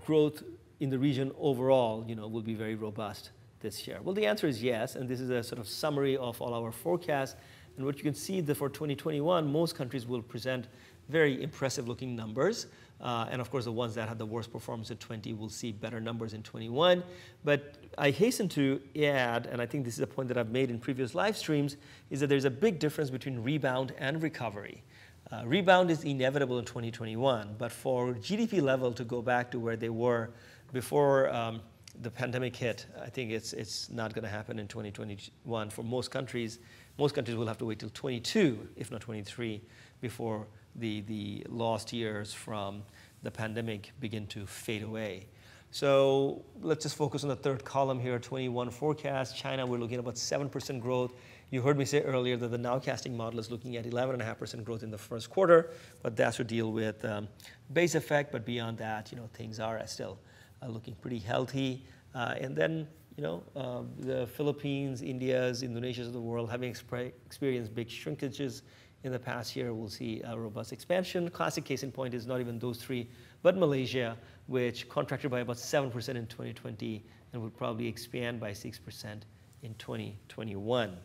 growth in the region overall, you know, will be very robust this year? Well, the answer is yes, and this is a sort of summary of all our forecasts. And what you can see that for twenty twenty-one, most countries will present very impressive looking numbers. Uh, and of course, the ones that had the worst performance in twenty will see better numbers in twenty-one. But I hasten to add, and I think this is a point that I've made in previous live streams, is that there's a big difference between rebound and recovery. Uh, rebound is inevitable in twenty twenty-one, but for G D P level to go back to where they were before um, the pandemic hit, I think it's, it's not gonna happen in twenty twenty-one for most countries. Most countries will have to wait till twenty-two, if not twenty-three, before the, the lost years from the pandemic begin to fade away. So let's just focus on the third column here, twenty-one forecast. China, we're looking at about seven percent growth. You heard me say earlier that the nowcasting model is looking at eleven point five percent growth in the first quarter, but that's to deal with um, base effect. But beyond that, you know, things are still uh, looking pretty healthy. Uh, and then, you know, uh, the Philippines, India's, Indonesia's of the world, having exp experienced big shrinkages in the past year, we'll see a robust expansion. Classic case in point is not even those three, but Malaysia, which contracted by about seven percent in twenty twenty and will probably expand by six percent in twenty twenty-one.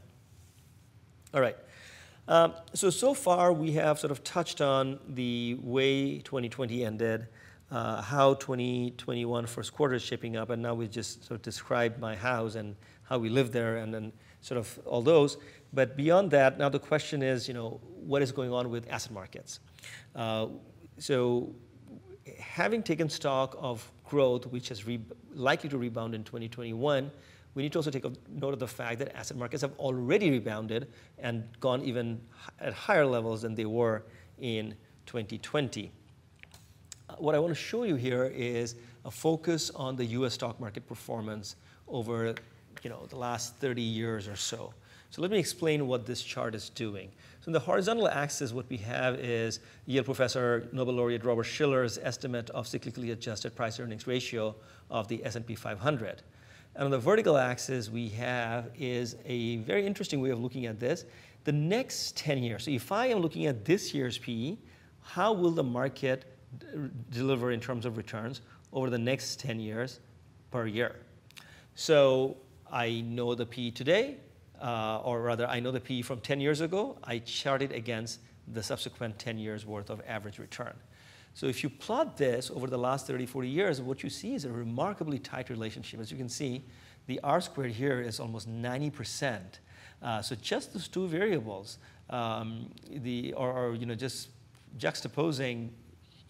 All right. Um, so, so far we have sort of touched on the way twenty twenty ended, Uh, how twenty twenty-one first quarter is shaping up, and now we just sort of described my house and how we live there and then sort of all those. But beyond that, now the question is, you know, what is going on with asset markets? Uh, so having taken stock of growth, which is re likely to rebound in twenty twenty-one, we need to also take a note of the fact that asset markets have already rebounded and gone even at higher levels than they were in twenty twenty. What I want to show you here is a focus on the U S stock market performance over, you know, the last thirty years or so. So let me explain what this chart is doing. So in the horizontal axis, what we have is Yale professor, Nobel laureate Robert Schiller's estimate of cyclically adjusted price earnings ratio of the S and P five hundred. And on the vertical axis we have is a very interesting way of looking at this. The next ten years, so if I am looking at this year's P E, how will the market deliver in terms of returns over the next ten years per year? So I know the P E today, uh, or rather I know the P E from ten years ago. I chart it against the subsequent ten years worth of average return. So if you plot this over the last thirty, forty years, what you see is a remarkably tight relationship. As you can see, the R squared here is almost ninety percent. Uh, so just those two variables, um, the, or, or you know, just juxtaposing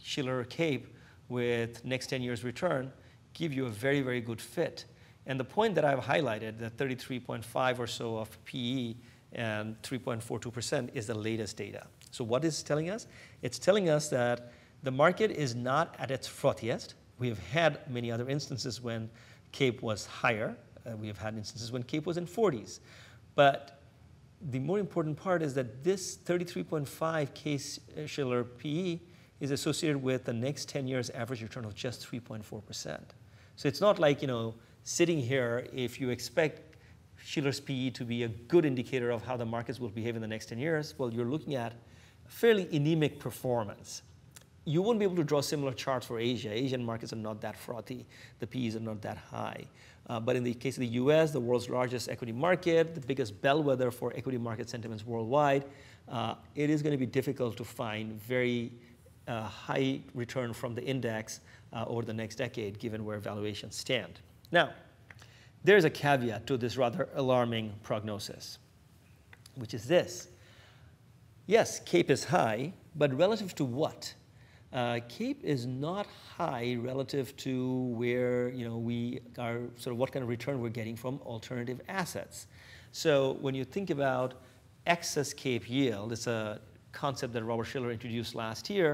Schiller CAPE with next ten years return give you a very, very good fit. And the point that I've highlighted, the thirty-three point five or so of P E and three point four two percent is the latest data. So what is it telling us? It's telling us that the market is not at its frothiest. We have had many other instances when CAPE was higher. Uh, we have had instances when CAPE was in forties. But the more important part is that this thirty-three point five case Schiller P E is associated with the next ten years average return of just three point four percent. So it's not like, you know, sitting here, if you expect Schiller's P E to be a good indicator of how the markets will behave in the next ten years, well, you're looking at fairly anemic performance. You won't be able to draw similar charts for Asia. Asian markets are not that frothy. The P Es are not that high. Uh, but in the case of the U S, the world's largest equity market, the biggest bellwether for equity market sentiments worldwide, uh, it is gonna be difficult to find very Uh, high return from the index uh, over the next decade, given where valuations stand. Now, there's a caveat to this rather alarming prognosis, which is this. Yes, CAPE is high, but relative to what? Uh, CAPE is not high relative to where, you know, we are, sort of what kind of return we're getting from alternative assets. So when you think about excess CAPE yield, it's a concept that Robert Schiller introduced last year.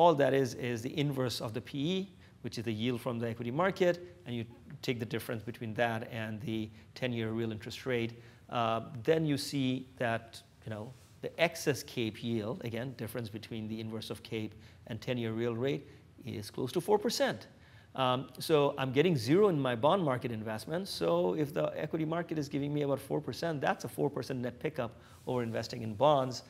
All that is is the inverse of the P E, which is the yield from the equity market, and you take the difference between that and the ten-year real interest rate. Uh, then you see that, you know, the excess CAPE yield, again, difference between the inverse of CAPE and ten-year real rate, is close to four percent. Um, so I'm getting zero in my bond market investments. So if the equity market is giving me about four percent, that's a four percent net pickup over investing in bonds,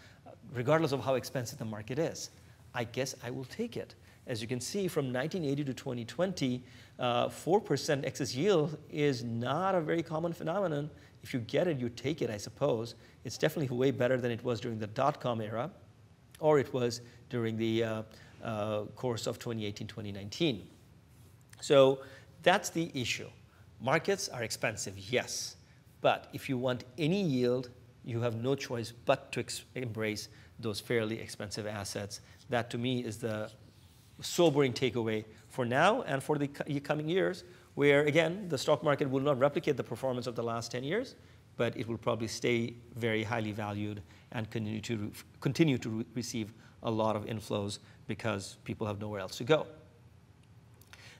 regardless of how expensive the market is. I guess I will take it. As you can see, from nineteen eighty to twenty twenty, uh, four percent excess yield is not a very common phenomenon. If you get it, you take it, I suppose. It's definitely way better than it was during the dot-com era, or it was during the uh, uh, course of twenty eighteen, twenty nineteen. So that's the issue. Markets are expensive, yes. But if you want any yield, you have no choice but to embrace those fairly expensive assets. That, to me, is the sobering takeaway for now and for the coming years, where, again, the stock market will not replicate the performance of the last ten years, but it will probably stay very highly valued and continue to, continue to re receive a lot of inflows because people have nowhere else to go.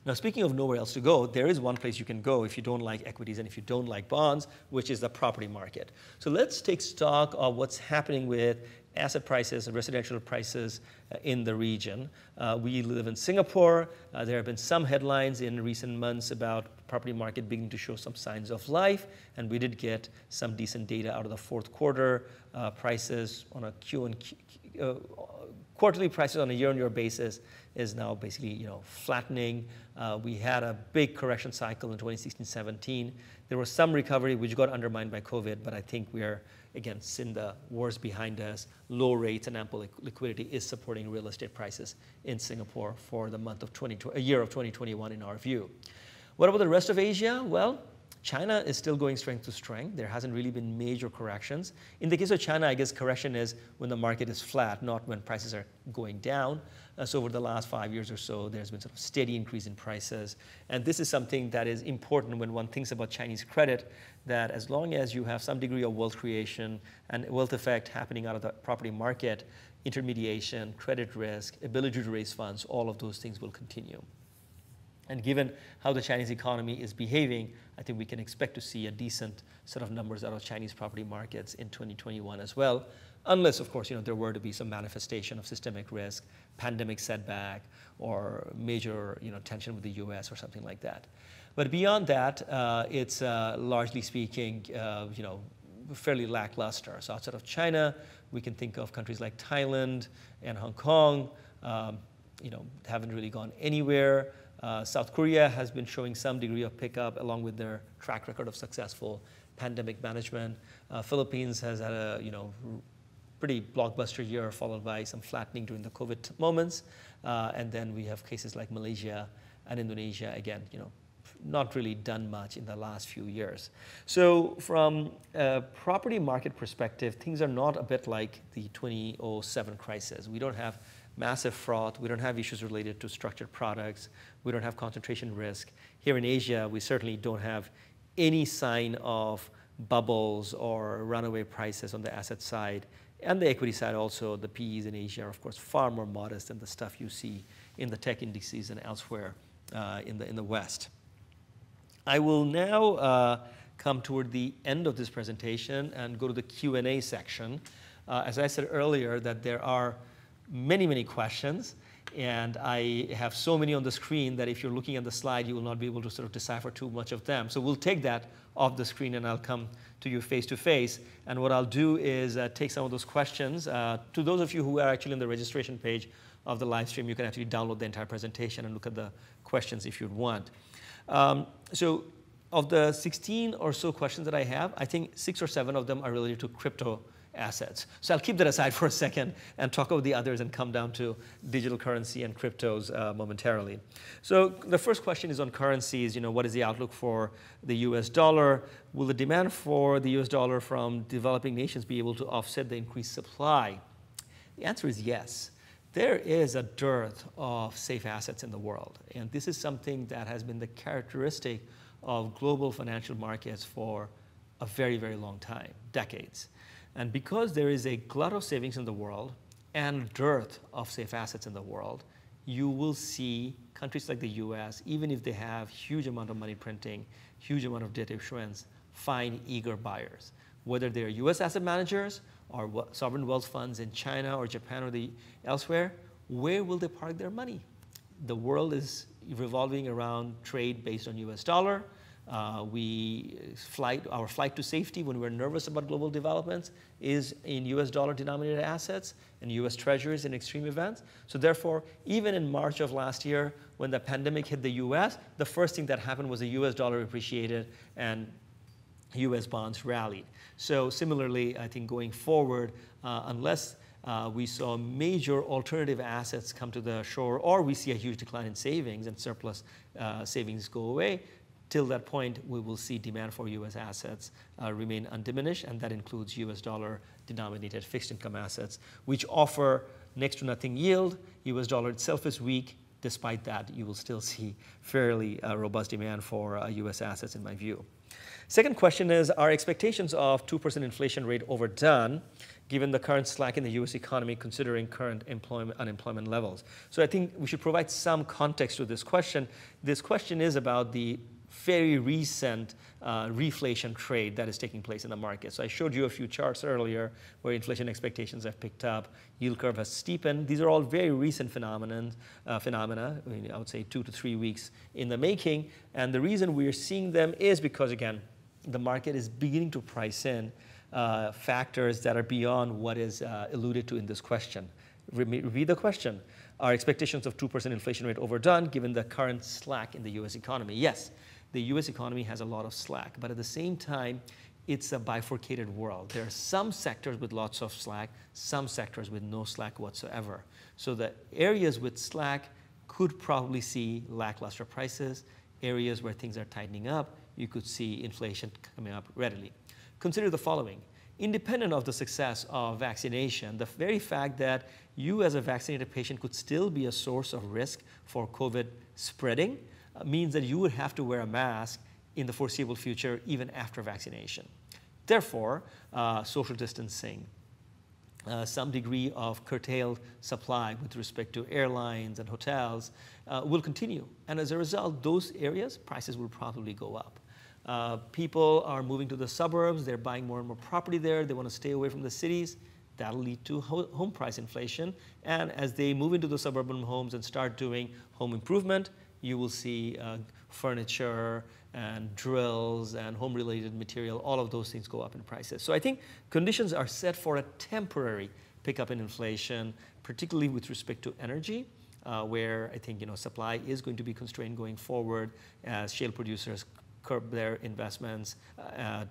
Now, speaking of nowhere else to go, there is one place you can go if you don't like equities and if you don't like bonds, which is the property market. So let's take stock of what's happening with asset prices and residential prices in the region. Uh, we live in Singapore. Uh, there have been some headlines in recent months about property market beginning to show some signs of life, and we did get some decent data out of the fourth quarter. Uh, prices on a Q and Q, uh, quarterly prices on a year-on-year basis is now basically, you know, flattening. Uh, we had a big correction cycle in twenty sixteen seventeen. There was some recovery which got undermined by COVID, but I think we are, again, seeing the wars behind us. Low rates and ample liquidity is supporting real estate prices in Singapore for the month of twenty twenty, a year of twenty twenty-one in our view. What about the rest of Asia? Well, China is still going strength to strength. There hasn't really been major corrections. In the case of China, I guess correction is when the market is flat, not when prices are going down. Uh, so over the last five years or so, there's been sort of steady increase in prices. And this is something that is important when one thinks about Chinese credit, that as long as you have some degree of wealth creation and wealth effect happening out of the property market, intermediation, credit risk, ability to raise funds, all of those things will continue. And given how the Chinese economy is behaving, I think we can expect to see a decent set of numbers out of Chinese property markets in twenty twenty-one as well, unless, of course, you know, there were to be some manifestation of systemic risk, pandemic setback, or major, you know, tension with the U S or something like that. But beyond that, uh, it's uh, largely speaking, uh, you know, fairly lackluster. So outside of China, we can think of countries like Thailand and Hong Kong. Um, you know, haven't really gone anywhere. Uh, South Korea has been showing some degree of pickup along with their track record of successful pandemic management. Uh, Philippines has had a, you know, pretty blockbuster year followed by some flattening during the COVID moments. Uh, and then we have cases like Malaysia and Indonesia, again, you know, not really done much in the last few years. So from a property market perspective, things are not a bit like the two thousand seven crisis. We don't have massive fraud. We don't have issues related to structured products. We don't have concentration risk. Here in Asia, we certainly don't have any sign of bubbles or runaway prices on the asset side. And the equity side also, the P Es in Asia are, of course, far more modest than the stuff you see in the tech indices and elsewhere uh, in the, in the West. I will now uh, come toward the end of this presentation and go to the Q and A section. Uh, as I said earlier, that there are many, many questions, and I have so many on the screen that if you're looking at the slide, you will not be able to sort of decipher too much of them. So we'll take that off the screen, and I'll come to you face to face. And what I'll do is uh, take some of those questions. Uh, to those of you who are actually on the registration page of the live stream, you can actually download the entire presentation and look at the questions if you'd want. Um, so of the sixteen or so questions that I have, I think six or seven of them are related to crypto assets. So I'll keep that aside for a second and talk about the others and come down to digital currency and cryptos uh, momentarily. So the first question is on currencies. You know, what is the outlook for the U S dollar? Will the demand for the U S dollar from developing nations be able to offset the increased supply? The answer is yes. There is a dearth of safe assets in the world, and this is something that has been the characteristic of global financial markets for a very, very long time, decades. And because there is a glut of savings in the world and a dearth of safe assets in the world, you will see countries like the U S, even if they have huge amount of money printing, huge amount of debt issuance, find eager buyers. Whether they're U S asset managers or sovereign wealth funds in China or Japan or the elsewhere, where will they park their money? The world is revolving around trade based on U S dollar. Uh, we flight, our flight to safety when we're nervous about global developments is in U S dollar denominated assets and U S treasuries in extreme events. So therefore, even in March of last year, when the pandemic hit the U S, the first thing that happened was the U S dollar appreciated and U S bonds rallied. So similarly, I think going forward, uh, unless Uh, we saw major alternative assets come to the shore, or we see a huge decline in savings and surplus uh, savings go away. Till that point, we will see demand for U S assets uh, remain undiminished, and that includes U S dollar-denominated fixed income assets, which offer next to nothing yield. U S dollar itself is weak. Despite that, you will still see fairly uh, robust demand for uh, U S assets, in my view. Second question is, are expectations of two percent inflation rate overdone, given the current slack in the U S economy, considering current employment, unemployment levels? So I think we should provide some context to this question. This question is about the very recent uh, reflation trade that is taking place in the market. So I showed you a few charts earlier where inflation expectations have picked up, yield curve has steepened. These are all very recent phenomenon, uh, phenomena, I mean, I would say two to three weeks in the making. And the reason we're seeing them is because, again, the market is beginning to price in uh, factors that are beyond what is uh, alluded to in this question. Read the question. Are expectations of two percent inflation rate overdone given the current slack in the U S economy? Yes, the U S economy has a lot of slack, but at the same time, it's a bifurcated world. There are some sectors with lots of slack, some sectors with no slack whatsoever. So the areas with slack could probably see lackluster prices. Areas where things are tightening up, you could see inflation coming up readily. Consider the following. Independent of the success of vaccination, the very fact that you as a vaccinated patient could still be a source of risk for COVID spreading uh, means that you would have to wear a mask in the foreseeable future, even after vaccination. Therefore, uh, social distancing, Uh, some degree of curtailed supply with respect to airlines and hotels uh, will continue. And as a result, those areas, prices will probably go up. Uh, people are moving to the suburbs. They're buying more and more property there. They want to stay away from the cities. That'll lead to ho home price inflation. And as they move into the suburban homes and start doing home improvement, you will see uh, furniture and drills and home-related material, all of those things go up in prices. So I think conditions are set for a temporary pickup in inflation, particularly with respect to energy, uh, where I think you know supply is going to be constrained going forward as shale producers curb their investments uh,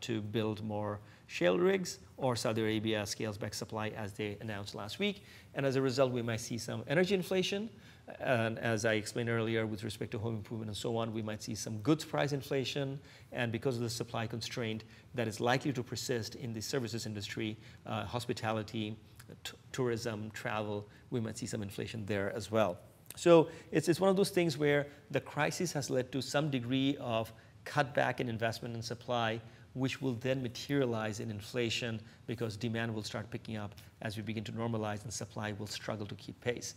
to build more shale rigs, or Saudi Arabia scales back supply as they announced last week. And as a result, we might see some energy inflation. And as I explained earlier, with respect to home improvement and so on, we might see some goods price inflation. And because of the supply constraint that is likely to persist in the services industry, uh, hospitality, tourism, travel, we might see some inflation there as well. So it's, it's one of those things where the crisis has led to some degree of cutback in investment and supply, which will then materialize in inflation because demand will start picking up as we begin to normalize and supply will struggle to keep pace.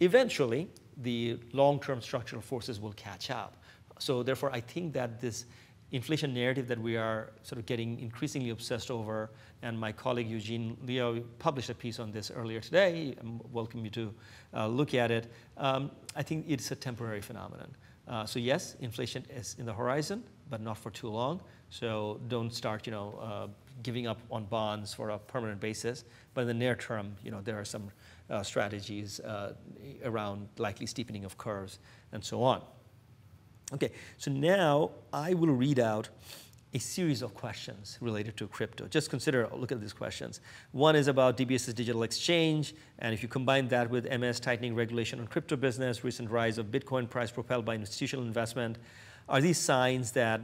Eventually, the long-term structural forces will catch up. So therefore, I think that this inflation narrative that we are sort of getting increasingly obsessed over, and my colleague Eugene Leo published a piece on this earlier today. I welcome you to uh, look at it. Um, I think it's a temporary phenomenon. Uh, so yes, inflation is in the horizon, but not for too long. So don't start, you know, uh, giving up on bonds for a permanent basis. But in the near term, you know, there are some uh, strategies uh, around likely steepening of curves and so on. Okay, so now I will read out a series of questions related to crypto. Just consider, look at these questions. One is about D B S's digital exchange, and if you combine that with M S tightening regulation on crypto business, recent rise of Bitcoin price propelled by institutional investment, are these signs that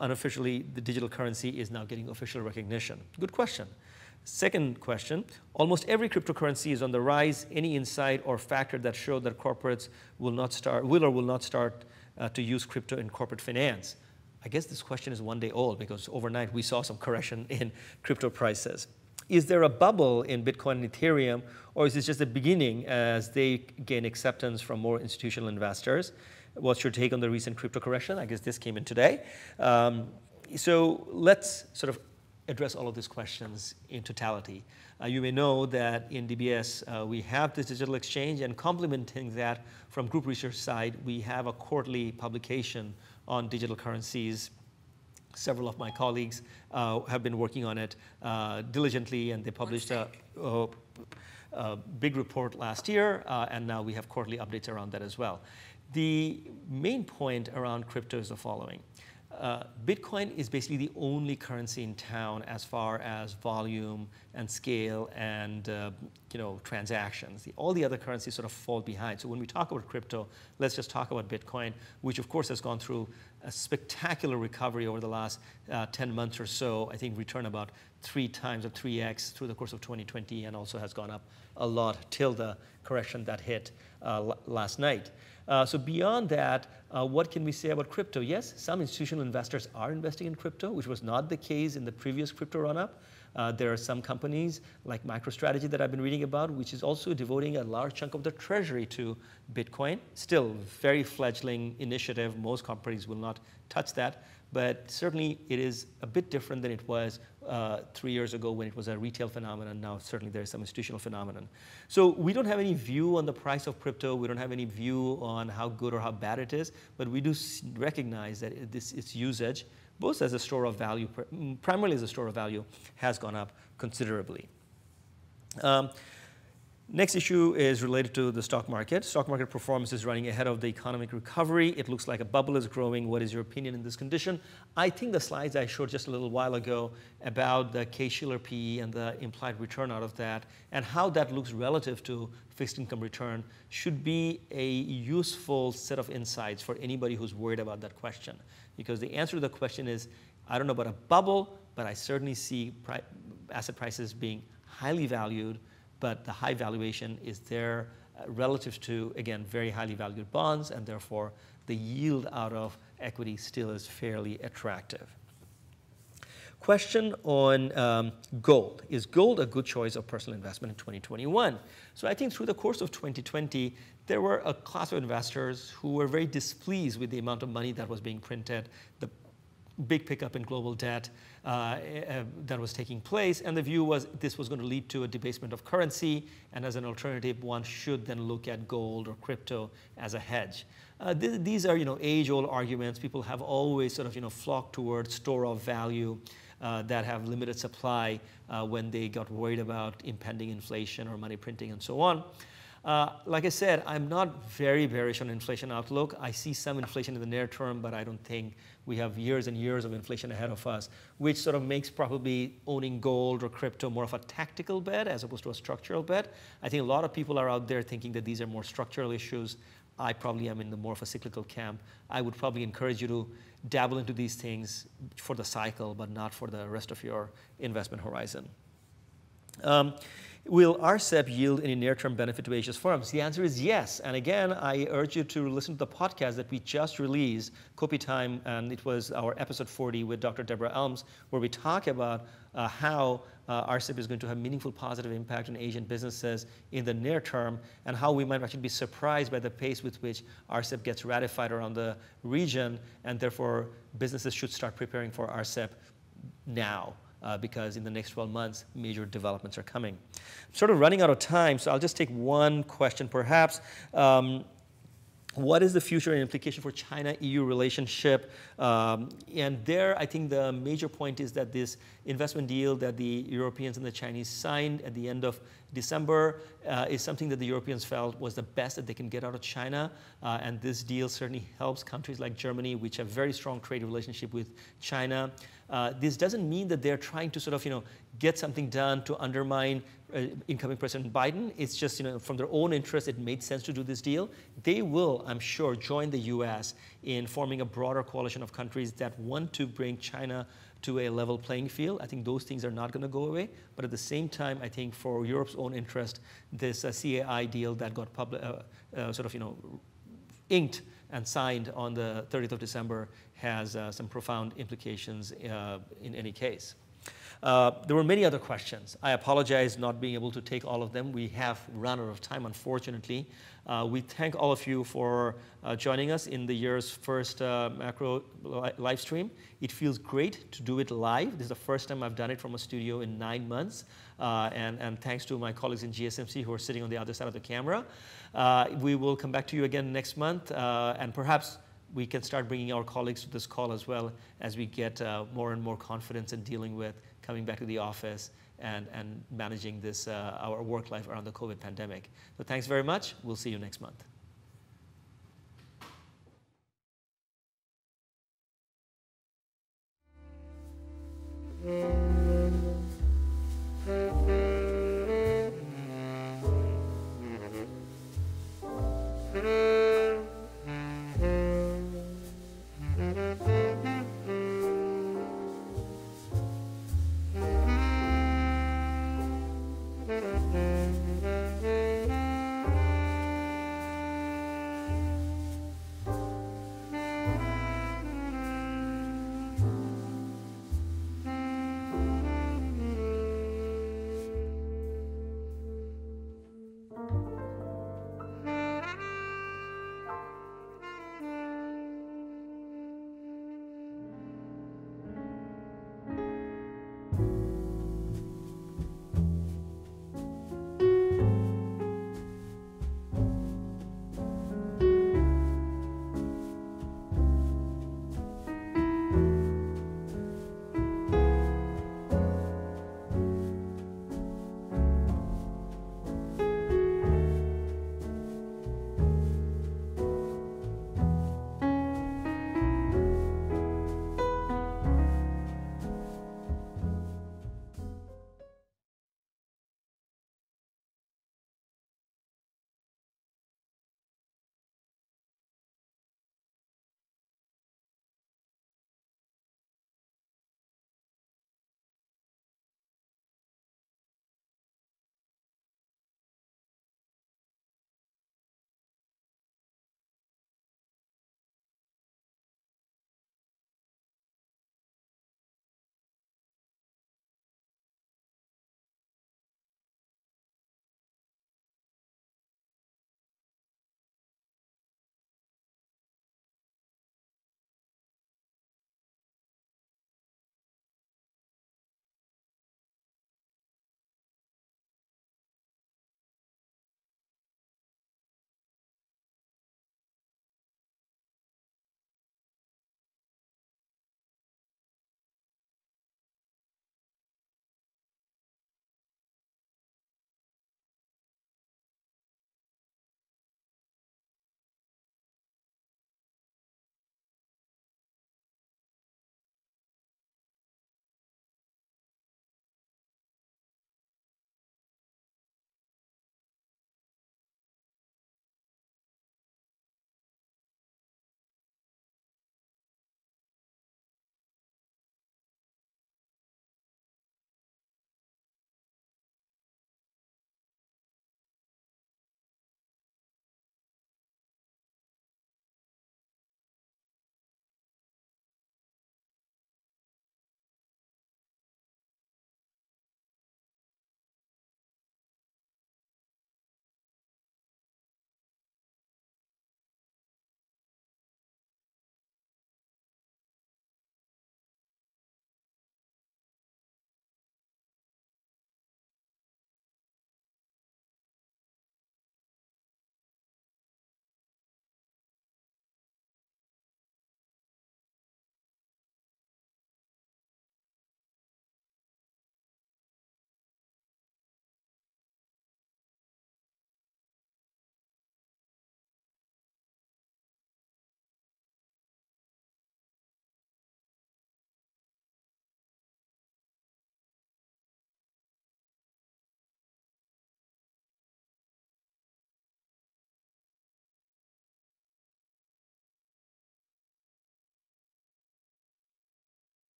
unofficially the digital currency is now getting official recognition? Good question. Second question, almost every cryptocurrency is on the rise. Any insight or factor that showed that corporates will not start, will or will not start uh, to use crypto in corporate finance? I guess this question is one day old because overnight we saw some correction in crypto prices. Is there a bubble in Bitcoin and Ethereum, or is this just the beginning as they gain acceptance from more institutional investors? What's your take on the recent crypto correction? I guess this came in today. Um, so let's sort of address all of these questions in totality. Uh, you may know that in D B S, uh, we have this digital exchange, and complementing that from group research side, we have a quarterly publication on digital currencies. Several of my colleagues uh, have been working on it uh, diligently, and they published a, a, a big report last year, uh, and now we have quarterly updates around that as well. The main point around crypto is the following. Uh, Bitcoin is basically the only currency in town as far as volume and scale and uh, you know, transactions. The, all the other currencies sort of fall behind. So when we talk about crypto, let's just talk about Bitcoin, which of course has gone through a spectacular recovery over the last uh, ten months or so. I think returned about three times or three X through the course of twenty twenty, and also has gone up a lot till the correction that hit uh, last night. Uh, so beyond that, uh, what can we say about crypto? Yes, some institutional investors are investing in crypto, which was not the case in the previous crypto run-up. Uh, there are some companies like MicroStrategy that I've been reading about, which is also devoting a large chunk of their treasury to Bitcoin. Still very fledgling initiative. Most companies will not touch that. But certainly it is a bit different than it was uh, three years ago when it was a retail phenomenon. Now certainly there is some institutional phenomenon. So we don't have any view on the price of crypto. We don't have any view on how good or how bad it is. But we do recognize that it, this, its usage, both as a store of value, primarily as a store of value, has gone up considerably. Um, next issue is related to the stock market. Stock market performance is running ahead of the economic recovery. It looks like a bubble is growing. What is your opinion in this condition? I think the slides I showed just a little while ago about the K-Shiller P E and the implied return out of that and how that looks relative to fixed income return should be a useful set of insights for anybody who's worried about that question. Because the answer to the question is, I don't know about a bubble, but I certainly see pri asset prices being highly valued, but the high valuation is there uh, relative to, again, very highly valued bonds, and therefore the yield out of equity still is fairly attractive. Question on um, gold. Is gold a good choice of personal investment in twenty twenty-one? So I think through the course of twenty twenty, there were a class of investors who were very displeased with the amount of money that was being printed, the big pickup in global debt uh, uh, that was taking place, and the view was this was going to lead to a debasement of currency, and as an alternative, one should then look at gold or crypto as a hedge. Uh, th these are you know, age-old arguments. People have always sort of you know, flocked towards store of value. Uh, that have limited supply uh, when they got worried about impending inflation or money printing and so on. Uh, like I said, I'm not very bearish on inflation outlook. I see some inflation in the near term, but I don't think we have years and years of inflation ahead of us, which sort of makes probably owning gold or crypto more of a tactical bet as opposed to a structural bet. I think a lot of people are out there thinking that these are more structural issues. I probably am in the more of a cyclical camp. I would probably encourage you to dabble into these things for the cycle, but not for the rest of your investment horizon. Um, will R C E P yield any near-term benefit to Asia's firms? The answer is yes. And again, I urge you to listen to the podcast that we just released, Kopi Time, and it was our episode forty with Doctor Deborah Elms, where we talk about uh, how Uh, R C E P is going to have meaningful positive impact on Asian businesses in the near term, and how we might actually be surprised by the pace with which R C E P gets ratified around the region, and therefore businesses should start preparing for R C E P now, uh, because in the next twelve months, major developments are coming. I'm sort of running out of time, so I'll just take one question perhaps. Um, What is the future and implication for China-E U relationship? Um, and there, I think the major point is that this investment deal that the Europeans and the Chinese signed at the end of December uh, is something that the Europeans felt was the best that they can get out of China. Uh, and this deal certainly helps countries like Germany, which have very strong trade relationship with China. Uh, this doesn't mean that they're trying to sort of, you know, get something done to undermine uh, incoming President Biden. It's just, you know, from their own interest, it made sense to do this deal. They will, I'm sure, join the U S in forming a broader coalition of countries that want to bring China to a level playing field. I think those things are not going to go away. But at the same time, I think for Europe's own interest, this uh, C A I deal that got public, uh, uh, sort of, you know, inked and signed on the thirtieth of December has uh, some profound implications uh, in any case. Uh, there were many other questions. I apologize not being able to take all of them. We have run out of time, unfortunately. Uh, we thank all of you for uh, joining us in the year's first uh, macro li live stream. It feels great to do it live. This is the first time I've done it from a studio in nine months. Uh, and, and thanks to my colleagues in G S M C who are sitting on the other side of the camera. Uh, we will come back to you again next month, uh, and perhaps we can start bringing our colleagues to this call as well as we get uh, more and more confidence in dealing with coming back to the office and, and managing this, uh, our work life around the COVID pandemic. So thanks very much. We'll see you next month.